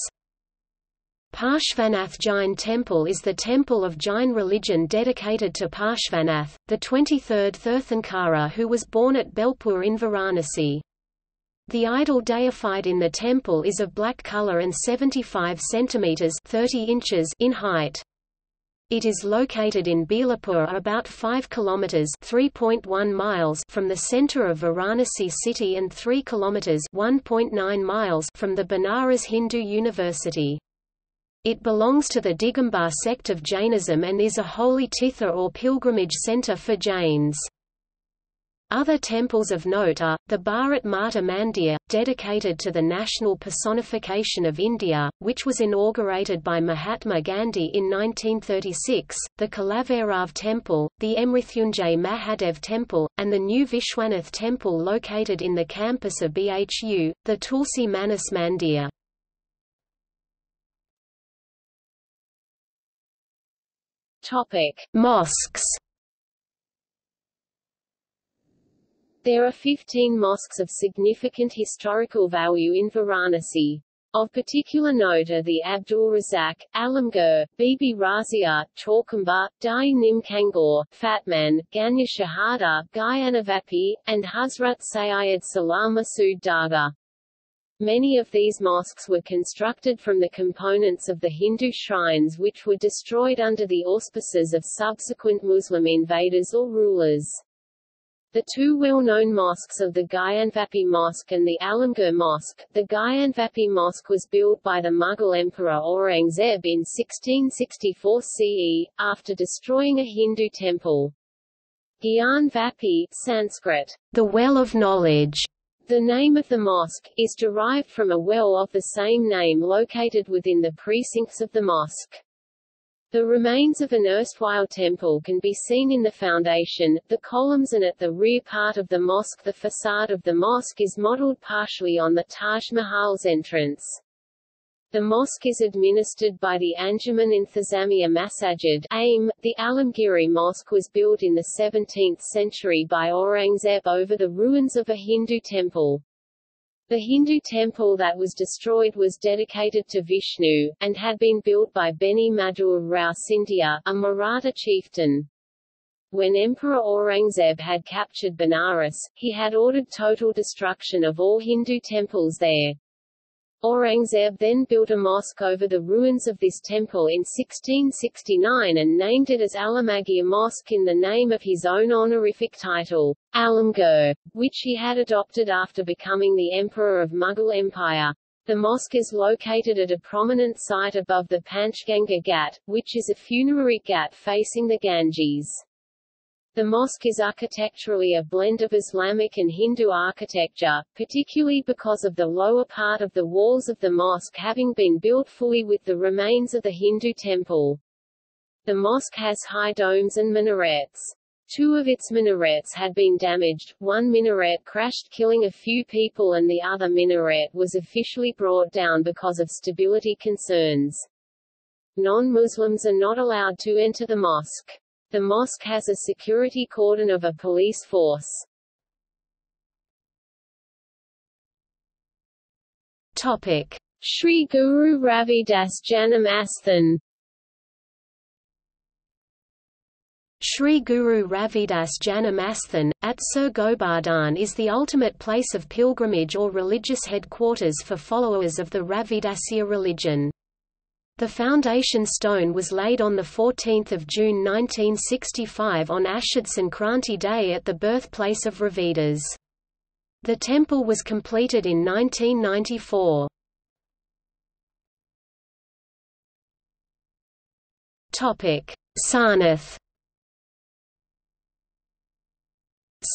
Parshvanath Jain Temple is the temple of Jain religion dedicated to Parshvanath, the twenty-third Tirthankara who was born at Belpur in Varanasi. The idol deified in the temple is of black color and seventy-five centimeters (thirty inches) in height. It is located in Belapur, about five kilometers (three point one miles) from the center of Varanasi city and three kilometers (one point nine miles) from the Banaras Hindu University. It belongs to the Digambar sect of Jainism and is a holy Titha or pilgrimage center for Jains. Other temples of note are, the Bharat Mata Mandir, dedicated to the national personification of India, which was inaugurated by Mahatma Gandhi in nineteen thirty-six, the Kalaverav Temple, the Emrithunjay Mahadev Temple, and the new Vishwanath Temple located in the campus of B H U, the Tulsi Manas Mandir. Mosques. There are fifteen mosques of significant historical value in Varanasi. Of particular note are the Abdul Razak, Alamgir, Bibi Razia, Torkamba, Dai Nim Kangor, Fatman, Ganya Shahada, Gyanavapi, and Hazrat Sayyid Salah Masood Dargah. Many of these mosques were constructed from the components of the Hindu shrines which were destroyed under the auspices of subsequent Muslim invaders or rulers. The two well-known mosques of the Gyanavapi Mosque and the Alamgir Mosque. The Gyanavapi Mosque was built by the Mughal Emperor Aurangzeb in sixteen sixty-four C E, after destroying a Hindu temple. Gyanavapi, Sanskrit, the well of knowledge. The name of the mosque, is derived from a well of the same name located within the precincts of the mosque. The remains of an erstwhile temple can be seen in the foundation, the columns and at the rear part of the mosque. The facade of the mosque is modeled partially on the Taj Mahal's entrance. The mosque is administered by the Anjuman Inthizamiya Masajid A I M. The Alamgiri Mosque was built in the seventeenth century by Aurangzeb over the ruins of a Hindu temple. The Hindu temple that was destroyed was dedicated to Vishnu, and had been built by Beni Madhur Rao Scindia, a Maratha chieftain. When Emperor Aurangzeb had captured Banaras, he had ordered total destruction of all Hindu temples there. Aurangzeb then built a mosque over the ruins of this temple in sixteen sixty-nine and named it as Alamgir Mosque in the name of his own honorific title, Alamgir, which he had adopted after becoming the emperor of Mughal Empire. The mosque is located at a prominent site above the Panchganga Ghat, which is a funerary ghat facing the Ganges. The mosque is architecturally a blend of Islamic and Hindu architecture, particularly because of the lower part of the walls of the mosque having been built fully with the remains of the Hindu temple. The mosque has high domes and minarets. Two of its minarets had been damaged, one minaret crashed killing a few people and the other minaret was officially brought down because of stability concerns. Non-Muslims are not allowed to enter the mosque. The mosque has a security cordon of a police force. Topic: Sri Guru Ravidas Janam Asthan. Sri Guru Ravidas Janam Asthan, at Sir Govardhan, is the ultimate place of pilgrimage or religious headquarters for followers of the Ravidasya religion. The foundation stone was laid on the fourteenth of June nineteen sixty-five on Ashad Sankranti Day at the birthplace of Ravidas. The temple was completed in nineteen ninety-four. Sarnath.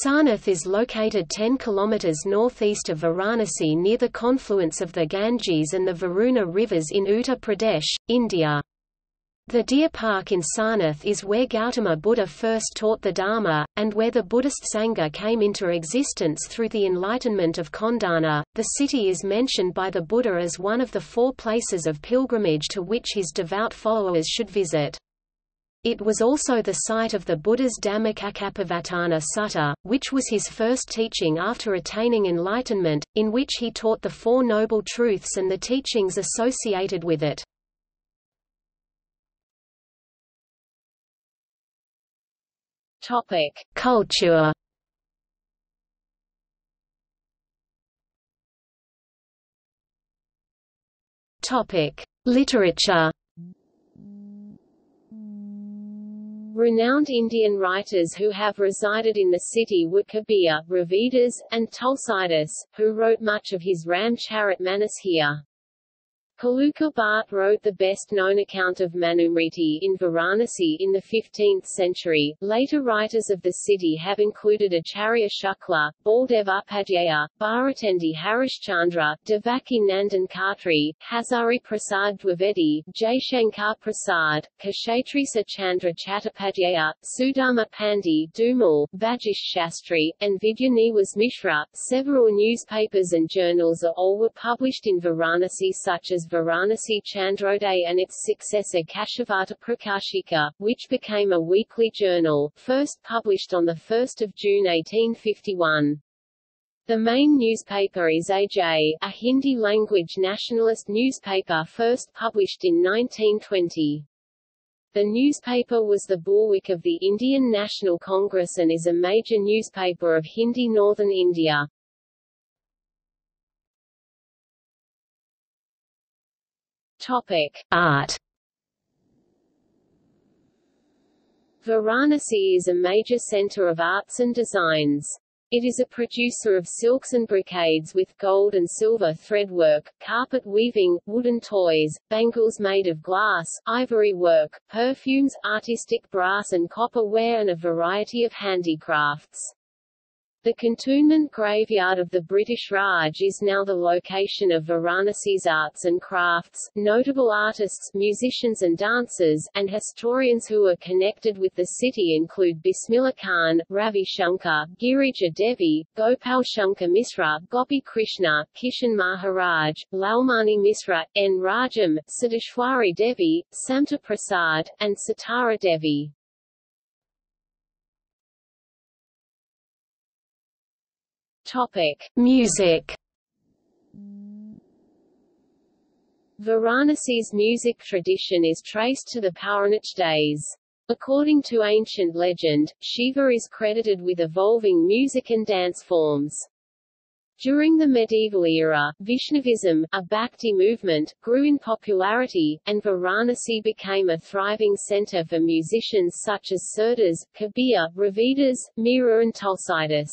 Sarnath is located ten kilometers northeast of Varanasi near the confluence of the Ganges and the Varuna rivers in Uttar Pradesh, India. The deer park in Sarnath is where Gautama Buddha first taught the Dharma, and where the Buddhist Sangha came into existence through the enlightenment of Khandana. The city is mentioned by the Buddha as one of the four places of pilgrimage to which his devout followers should visit. It was also the site of the Buddha's Dhammakakkappavatthana Sutta, which was his first teaching after attaining enlightenment, in which he taught the Four Noble Truths and the teachings associated with it. Topic: Culture. Topic: Literature. Renowned Indian writers who have resided in the city were Kabir, Ravidas, and Tulsidas, who wrote much of his Ramcharitmanas here. Puluka Bhatt wrote the best-known account of Manumriti in Varanasi in the fifteenth century. Later writers of the city have included Acharya Shukla, Baldev Upadhyaya, Bharatendi Harishchandra, Devaki Nandan Khatri, Hazari Prasad Dwivedi, Jaishankar Prasad, Kshetri Sachandra Chattopadhyaya, Sudama Pandey Dumal, Vajish Shastri, and Vidyanivas Mishra. Several newspapers and journals are all were published in Varanasi, such as Varanasi Chandroday and its successor Kashavata Prakashika, which became a weekly journal, first published on the first of June eighteen fifty-one. The main newspaper is A J, a Hindi-language nationalist newspaper first published in nineteen twenty. The newspaper was the bulwark of the Indian National Congress and is a major newspaper of Hindi northern India. Topic: Art. Varanasi is a major center of arts and designs. It is a producer of silks and brocades with gold and silver threadwork, carpet weaving, wooden toys, bangles made of glass, ivory work, perfumes, artistic brass and copperware, and a variety of handicrafts. The cantonment graveyard of the British Raj is now the location of Varanasi's arts and crafts. Notable artists, musicians and dancers, and historians who are connected with the city include Bismillah Khan, Ravi Shankar, Girija Devi, Gopal Shankar Misra, Gopi Krishna, Kishan Maharaj, Lalmani Misra, N. Rajam, Siddheshwari Devi, Samta Prasad, and Sitara Devi. Topic: Music. Varanasi's music tradition is traced to the Pauranich days. According to ancient legend, Shiva is credited with evolving music and dance forms. During the medieval era, Vaishnavism, a Bhakti movement, grew in popularity, and Varanasi became a thriving center for musicians such as Sardas, Kabir, Ravidas, Mira and Tulsidas.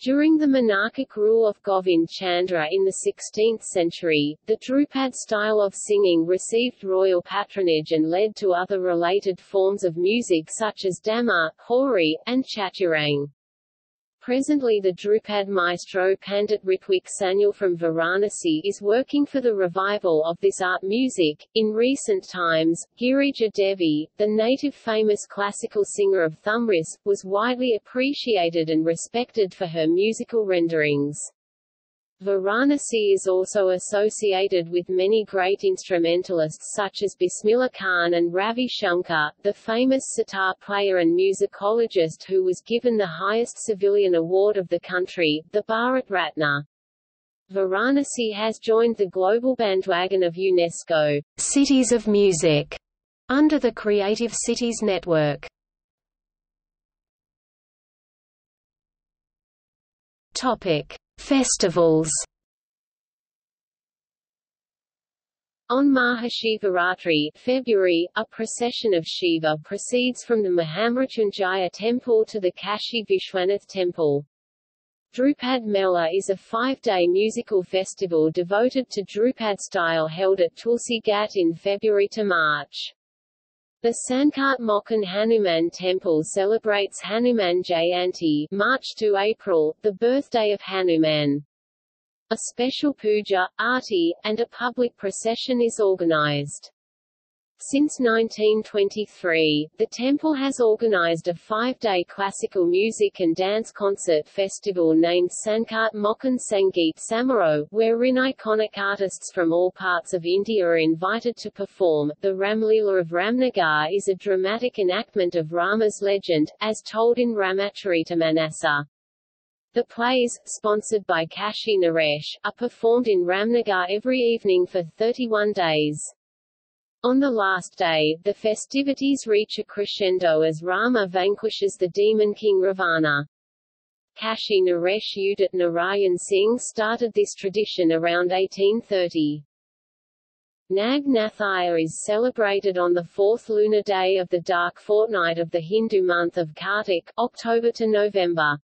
During the monarchic rule of Govind Chandra in the sixteenth century, the Drupad style of singing received royal patronage and led to other related forms of music such as Damar, Hori, and Chaturang. Presently the Drupad maestro Pandit Ritwik Sanyal from Varanasi is working for the revival of this art music. In recent times, Girija Devi, the native famous classical singer of Thumris, was widely appreciated and respected for her musical renderings. Varanasi is also associated with many great instrumentalists such as Bismillah Khan and Ravi Shankar, the famous sitar player and musicologist who was given the highest civilian award of the country, the Bharat Ratna. Varanasi has joined the global bandwagon of UNESCO Cities of Music under the Creative Cities Network. Topic: Festivals. On Maha Shivaratri, February, a procession of Shiva proceeds from the Mahamrityunjaya temple to the Kashi Vishwanath temple. Drupad Mela is a five-day musical festival devoted to Drupad style held at Tulsi Ghat in February to March. The Sankat Mochan Hanuman Temple celebrates Hanuman Jayanti, March to April, the birthday of Hanuman. A special puja, aarti, and a public procession is organized. Since nineteen twenty-three, the temple has organized a five-day classical music and dance concert festival named Sankat Mochan Sangeet Samaro, wherein iconic artists from all parts of India are invited to perform. The Ramlila of Ramnagar is a dramatic enactment of Rama's legend, as told in Ramacharitamhanasa. The plays, sponsored by Kashi Naresh, are performed in Ramnagar every evening for thirty-one days. On the last day, the festivities reach a crescendo as Rama vanquishes the demon king Ravana. Kashi Naresh Udit Narayan Singh started this tradition around eighteen thirty. Nag Nathaya is celebrated on the fourth lunar day of the dark fortnight of the Hindu month of Kartik, October to November.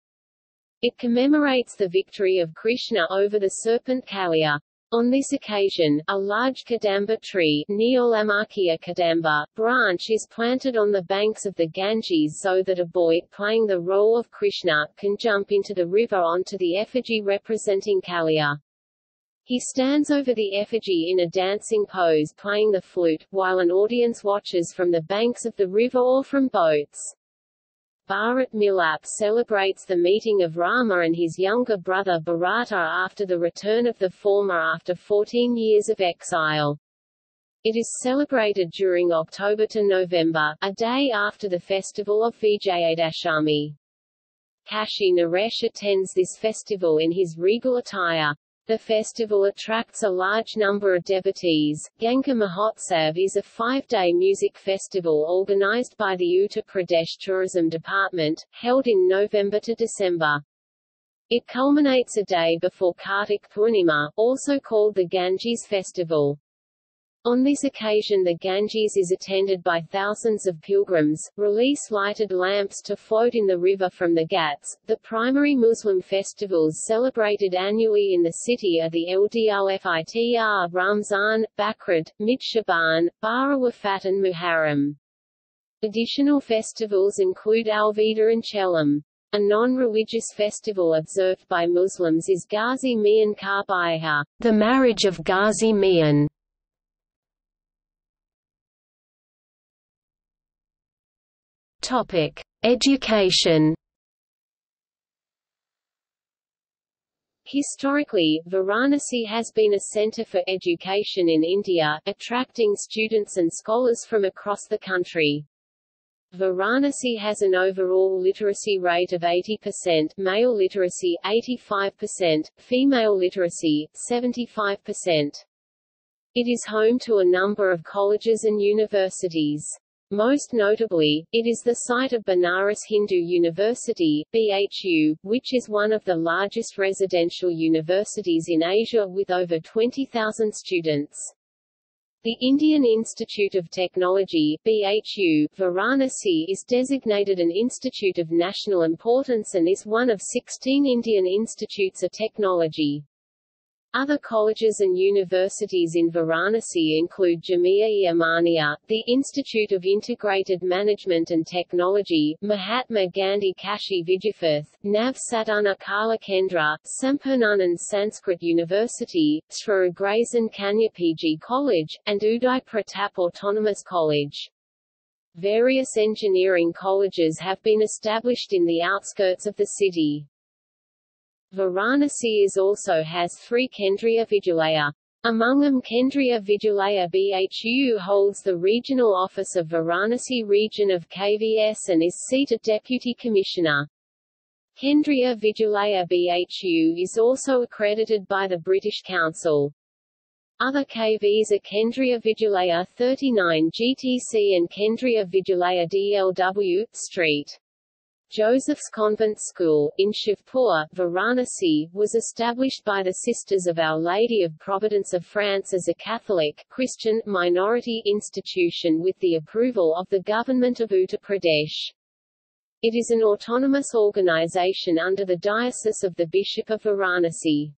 It commemorates the victory of Krishna over the serpent Kaliya. On this occasion, a large kadamba tree Neolamarchia kadamba, branch is planted on the banks of the Ganges so that a boy, playing the role of Krishna, can jump into the river onto the effigy representing Kaliya. He stands over the effigy in a dancing pose playing the flute, while an audience watches from the banks of the river or from boats. Bharat Milap celebrates the meeting of Rama and his younger brother Bharata after the return of the former after fourteen years of exile. It is celebrated during October to November, a day after the festival of Vijayadashami. Kashi Naresh attends this festival in his regal attire. The festival attracts a large number of devotees. Ganga Mahotsav is a five-day music festival organized by the Uttar Pradesh Tourism Department, held in November to December. It culminates a day before Kartik Purnima, also called the Ganges Festival. On this occasion the Ganges is attended by thousands of pilgrims, release lighted lamps to float in the river from the ghats. The primary Muslim festivals celebrated annually in the city are the Ldfitr, Ramzan, Bakrid, Mid-Shaban, Bara-Wafat and Muharram. Additional festivals include Alvida and Chelam. A non-religious festival observed by Muslims is Ghazi Mian Ka Baiha, the marriage of Ghazi Mian. Topic: Education. Historically, Varanasi has been a centre for education in India, attracting students and scholars from across the country. Varanasi has an overall literacy rate of eighty percent, male literacy eighty-five percent, female literacy seventy-five percent. It is home to a number of colleges and universities. Most notably, it is the site of Banaras Hindu University, B H U, which is one of the largest residential universities in Asia with over twenty thousand students. The Indian Institute of Technology, B H U, Varanasi is designated an Institute of National Importance and is one of sixteen Indian Institutes of Technology. Other colleges and universities in Varanasi include Jamia-e-Amania, the Institute of Integrated Management and Technology, Mahatma Gandhi Kashi Vijayafirth, Nav Sadhana Kala Kendra, Sampurnanand Sanskrit University, Sri Grayson Kanyapiji College, and Uday Pratap Autonomous College. Various engineering colleges have been established in the outskirts of the city. Varanasi is also has three Kendriya Vidyalaya. Among them Kendriya Vidyalaya B H U holds the regional office of Varanasi region of K V S and is seat of Deputy Commissioner. Kendriya Vidyalaya B H U is also accredited by the British Council. Other K Vs are Kendriya Vidyalaya thirty-nine G T C and Kendriya Vidyalaya D L W, Street. Joseph's Convent School, in Shivpur, Varanasi, was established by the Sisters of Our Lady of Providence of France as a Catholic, Christian, minority institution with the approval of the Government of Uttar Pradesh. It is an autonomous organization under the Diocese of the Bishop of Varanasi.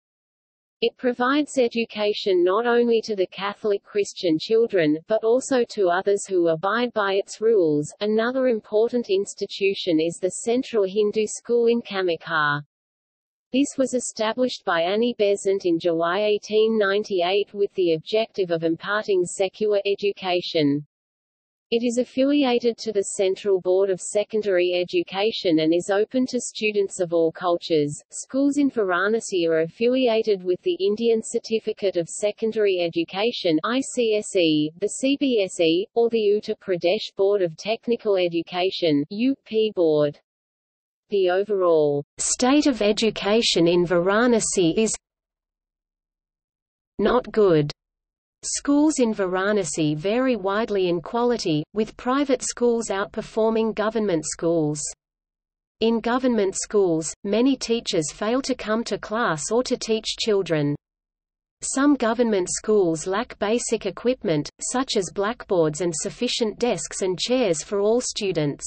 It provides education not only to the Catholic Christian children, but also to others who abide by its rules. Another important institution is the Central Hindu School in Kamakhar. This was established by Annie Besant in July eighteen ninety-eight with the objective of imparting secular education. It is affiliated to the Central Board of Secondary Education and is open to students of all cultures. Schools in Varanasi are affiliated with the Indian Certificate of Secondary Education I C S E, the C B S E, or the Uttar Pradesh Board of Technical Education U P Board. The overall state of education in Varanasi is not good. Schools in Varanasi vary widely in quality, with private schools outperforming government schools. In government schools, many teachers fail to come to class or to teach children. Some government schools lack basic equipment, such as blackboards and sufficient desks and chairs for all students.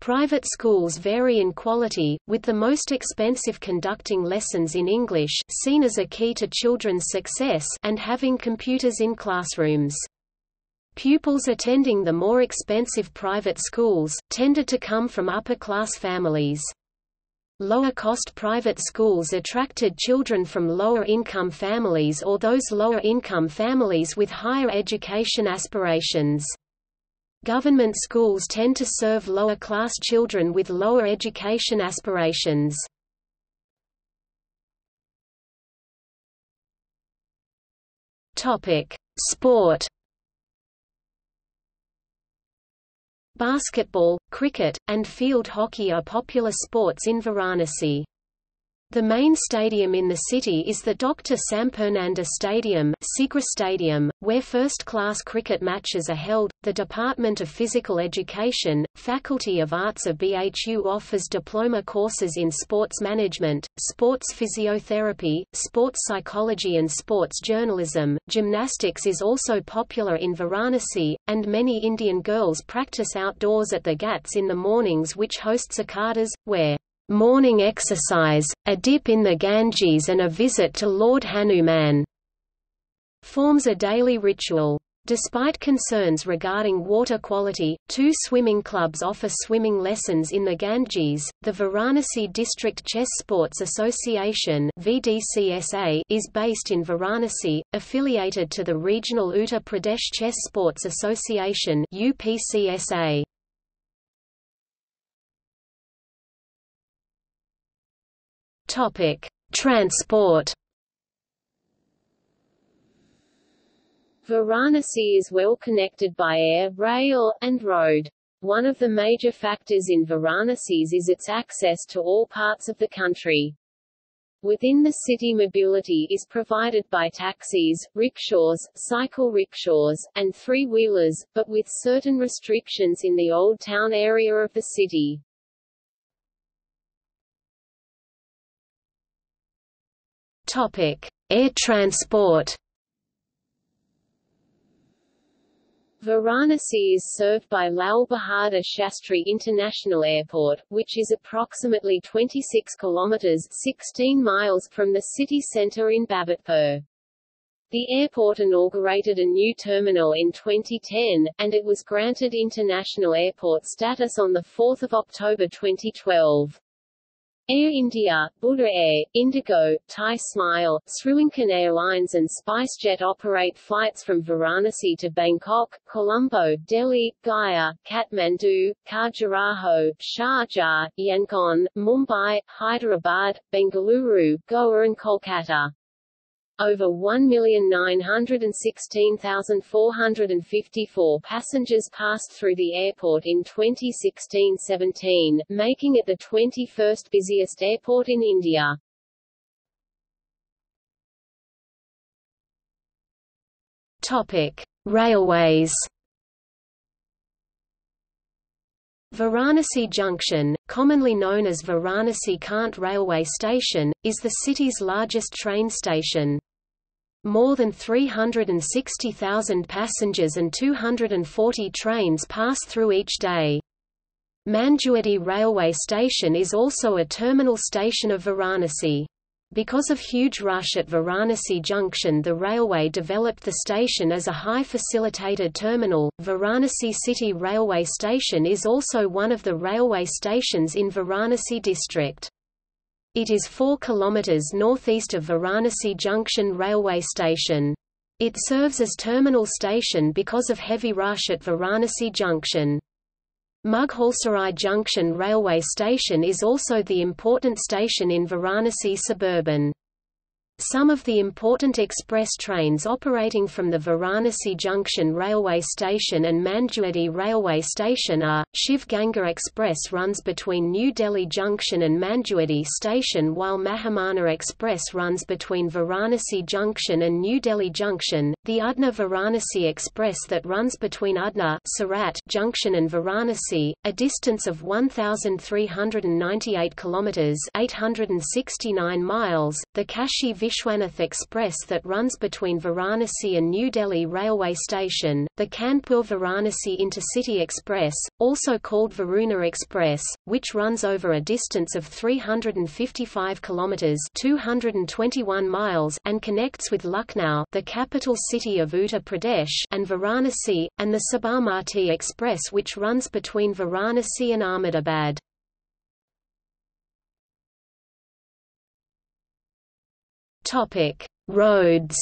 Private schools vary in quality, with the most expensive conducting lessons in English, seen as a key to children's success, and having computers in classrooms. Pupils attending the more expensive private schools tended to come from upper-class families. Lower-cost private schools attracted children from lower-income families or those lower-income families with higher education aspirations. Government schools tend to serve lower-class children with lower education aspirations. Sport. Basketball, cricket, and field hockey are popular sports in Varanasi. The main stadium in the city is the Doctor Sampernanda Stadium, Sigra Stadium, where first-class cricket matches are held. The Department of Physical Education, Faculty of Arts of B H U offers diploma courses in sports management, sports physiotherapy, sports psychology and sports journalism. Gymnastics is also popular in Varanasi, and many Indian girls practice outdoors at the Ghats in the mornings, which hosts akadas, where morning exercise, a dip in the Ganges and a visit to Lord Hanuman forms a daily ritual. Despite concerns regarding water quality, two swimming clubs offer swimming lessons in the Ganges. The Varanasi District Chess Sports Association (V D C S A) is based in Varanasi, affiliated to the regional Uttar Pradesh Chess Sports Association (U P C S A). Topic: Transport. Varanasi is well connected by air, rail, and road. One of the major factors in Varanasi's is its access to all parts of the country. Within the city, mobility is provided by taxis, rickshaws, cycle rickshaws, and three-wheelers, but with certain restrictions in the old town area of the city. Topic: Air transport. Varanasi is served by Lal Bahadur Shastri International Airport, which is approximately twenty-six kilometers (sixteen miles) from the city centre in Babatpur. The airport inaugurated a new terminal in twenty ten, and it was granted international airport status on the fourth of October twenty twelve. Air India, Buddha Air, Indigo, Thai Smile, Srilankan Airlines and SpiceJet operate flights from Varanasi to Bangkok, Colombo, Delhi, Gaya, Kathmandu, Khajuraho, Sharjah, Yangon, Mumbai, Hyderabad, Bengaluru, Goa and Kolkata. Over one million nine hundred sixteen thousand four hundred fifty-four passengers passed through the airport in twenty sixteen seventeen, making it the twenty-first busiest airport in India. Topic: Railways. Varanasi Junction, commonly known as Varanasi Kant Railway Station, is the city's largest train station. More than three hundred sixty thousand passengers and two hundred forty trains pass through each day. Manjuadi Railway Station is also a terminal station of Varanasi. Because of huge rush at Varanasi Junction, the railway developed the station as a high facilitated terminal. Varanasi City Railway Station is also one of the railway stations in Varanasi district. It is four kilometers northeast of Varanasi Junction Railway Station. It serves as terminal station because of heavy rush at Varanasi Junction. Mughalsarai Junction Railway Station is also the important station in Varanasi Suburban. Some of the important express trains operating from the Varanasi Junction Railway Station and Manjuadi Railway Station are: Shiv Ganga Express runs between New Delhi Junction and Manjuadi Station, while Mahamana Express runs between Varanasi Junction and New Delhi Junction. The Udna Varanasi Express that runs between Udna Surat Junction and Varanasi, a distance of one thousand three hundred ninety-eight kilometers (eight hundred sixty-nine miles). The Kashi Vishwanath Express that runs between Varanasi and New Delhi railway station, the Kanpur-Varanasi Intercity Express, also called Varuna Express, which runs over a distance of three hundred fifty-five kilometers (two hundred twenty-one miles) and connects with Lucknow, the capital city of Uttar Pradesh, and Varanasi, and the Sabarmati Express, which runs between Varanasi and Ahmedabad. Topic: Roads.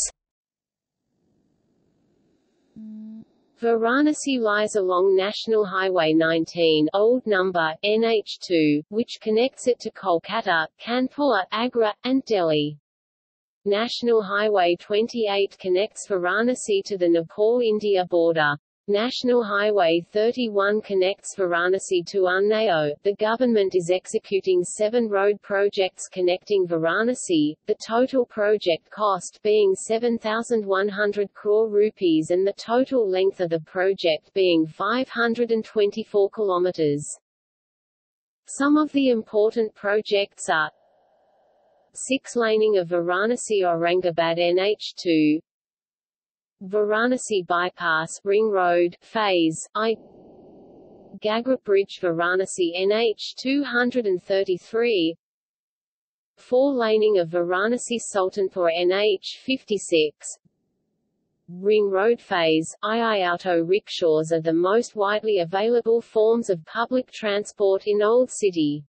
Varanasi lies along National Highway nineteen, old number N H two, which connects it to Kolkata, Kanpur, Agra, and Delhi. National Highway twenty-eight connects Varanasi to the Nepal-India border. National Highway thirty-one connects Varanasi to Unnao. The government is executing seven road projects connecting Varanasi, the total project cost being seven thousand one hundred crore rupees and the total length of the project being five hundred twenty-four kilometers. Some of the important projects are six laning of Varanasi Aurangabad N H two, Varanasi Bypass Ring Road Phase I, Gagra Bridge Varanasi N H two thirty-three, four laning of Varanasi Sultanpur N H fifty-six. Ring Road Phase two. Auto rickshaws are the most widely available forms of public transport in Old City.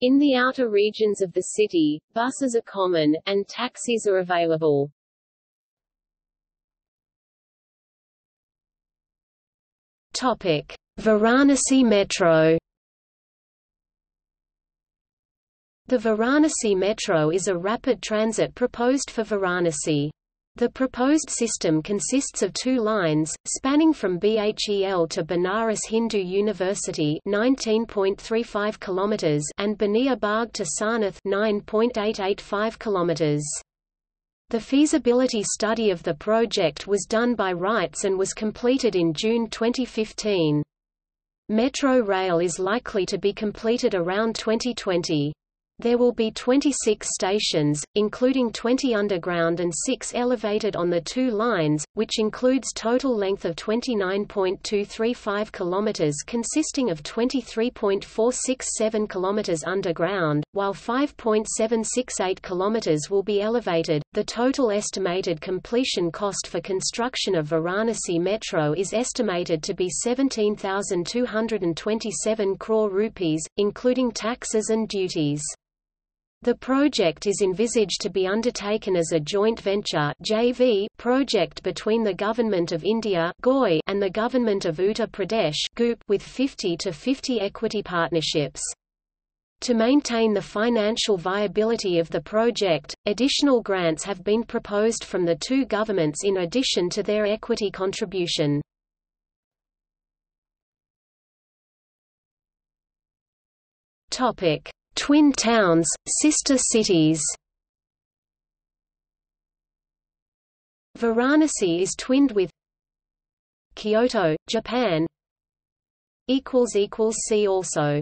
In the outer regions of the city, buses are common, and taxis are available. Topic: Varanasi Metro. The Varanasi Metro is a rapid transit proposed for Varanasi. The proposed system consists of two lines, spanning from Bhel to Banaras Hindu University nineteen point three five kilometers and Bania Bagh to Sarnath nine point eight eight five kilometers. The feasibility study of the project was done by Wrights and was completed in June twenty fifteen. Metro Rail is likely to be completed around twenty twenty. There will be twenty-six stations, including twenty underground and six elevated on the two lines, which includes total length of twenty-nine point two three five kilometers consisting of twenty-three point four six seven kilometers underground, while five point seven six eight kilometers will be elevated. The total estimated completion cost for construction of Varanasi Metro is estimated to be seventeen thousand two hundred twenty-seven crore rupees, including taxes and duties. The project is envisaged to be undertaken as a joint venture (J V) project between the Government of India (G O I) and the Government of Uttar Pradesh (G U P) with fifty to fifty equity partnerships. To maintain the financial viability of the project, additional grants have been proposed from the two governments in addition to their equity contribution. Topic: Twin towns, sister cities. Varanasi is twinned with Kyoto, Japan. See also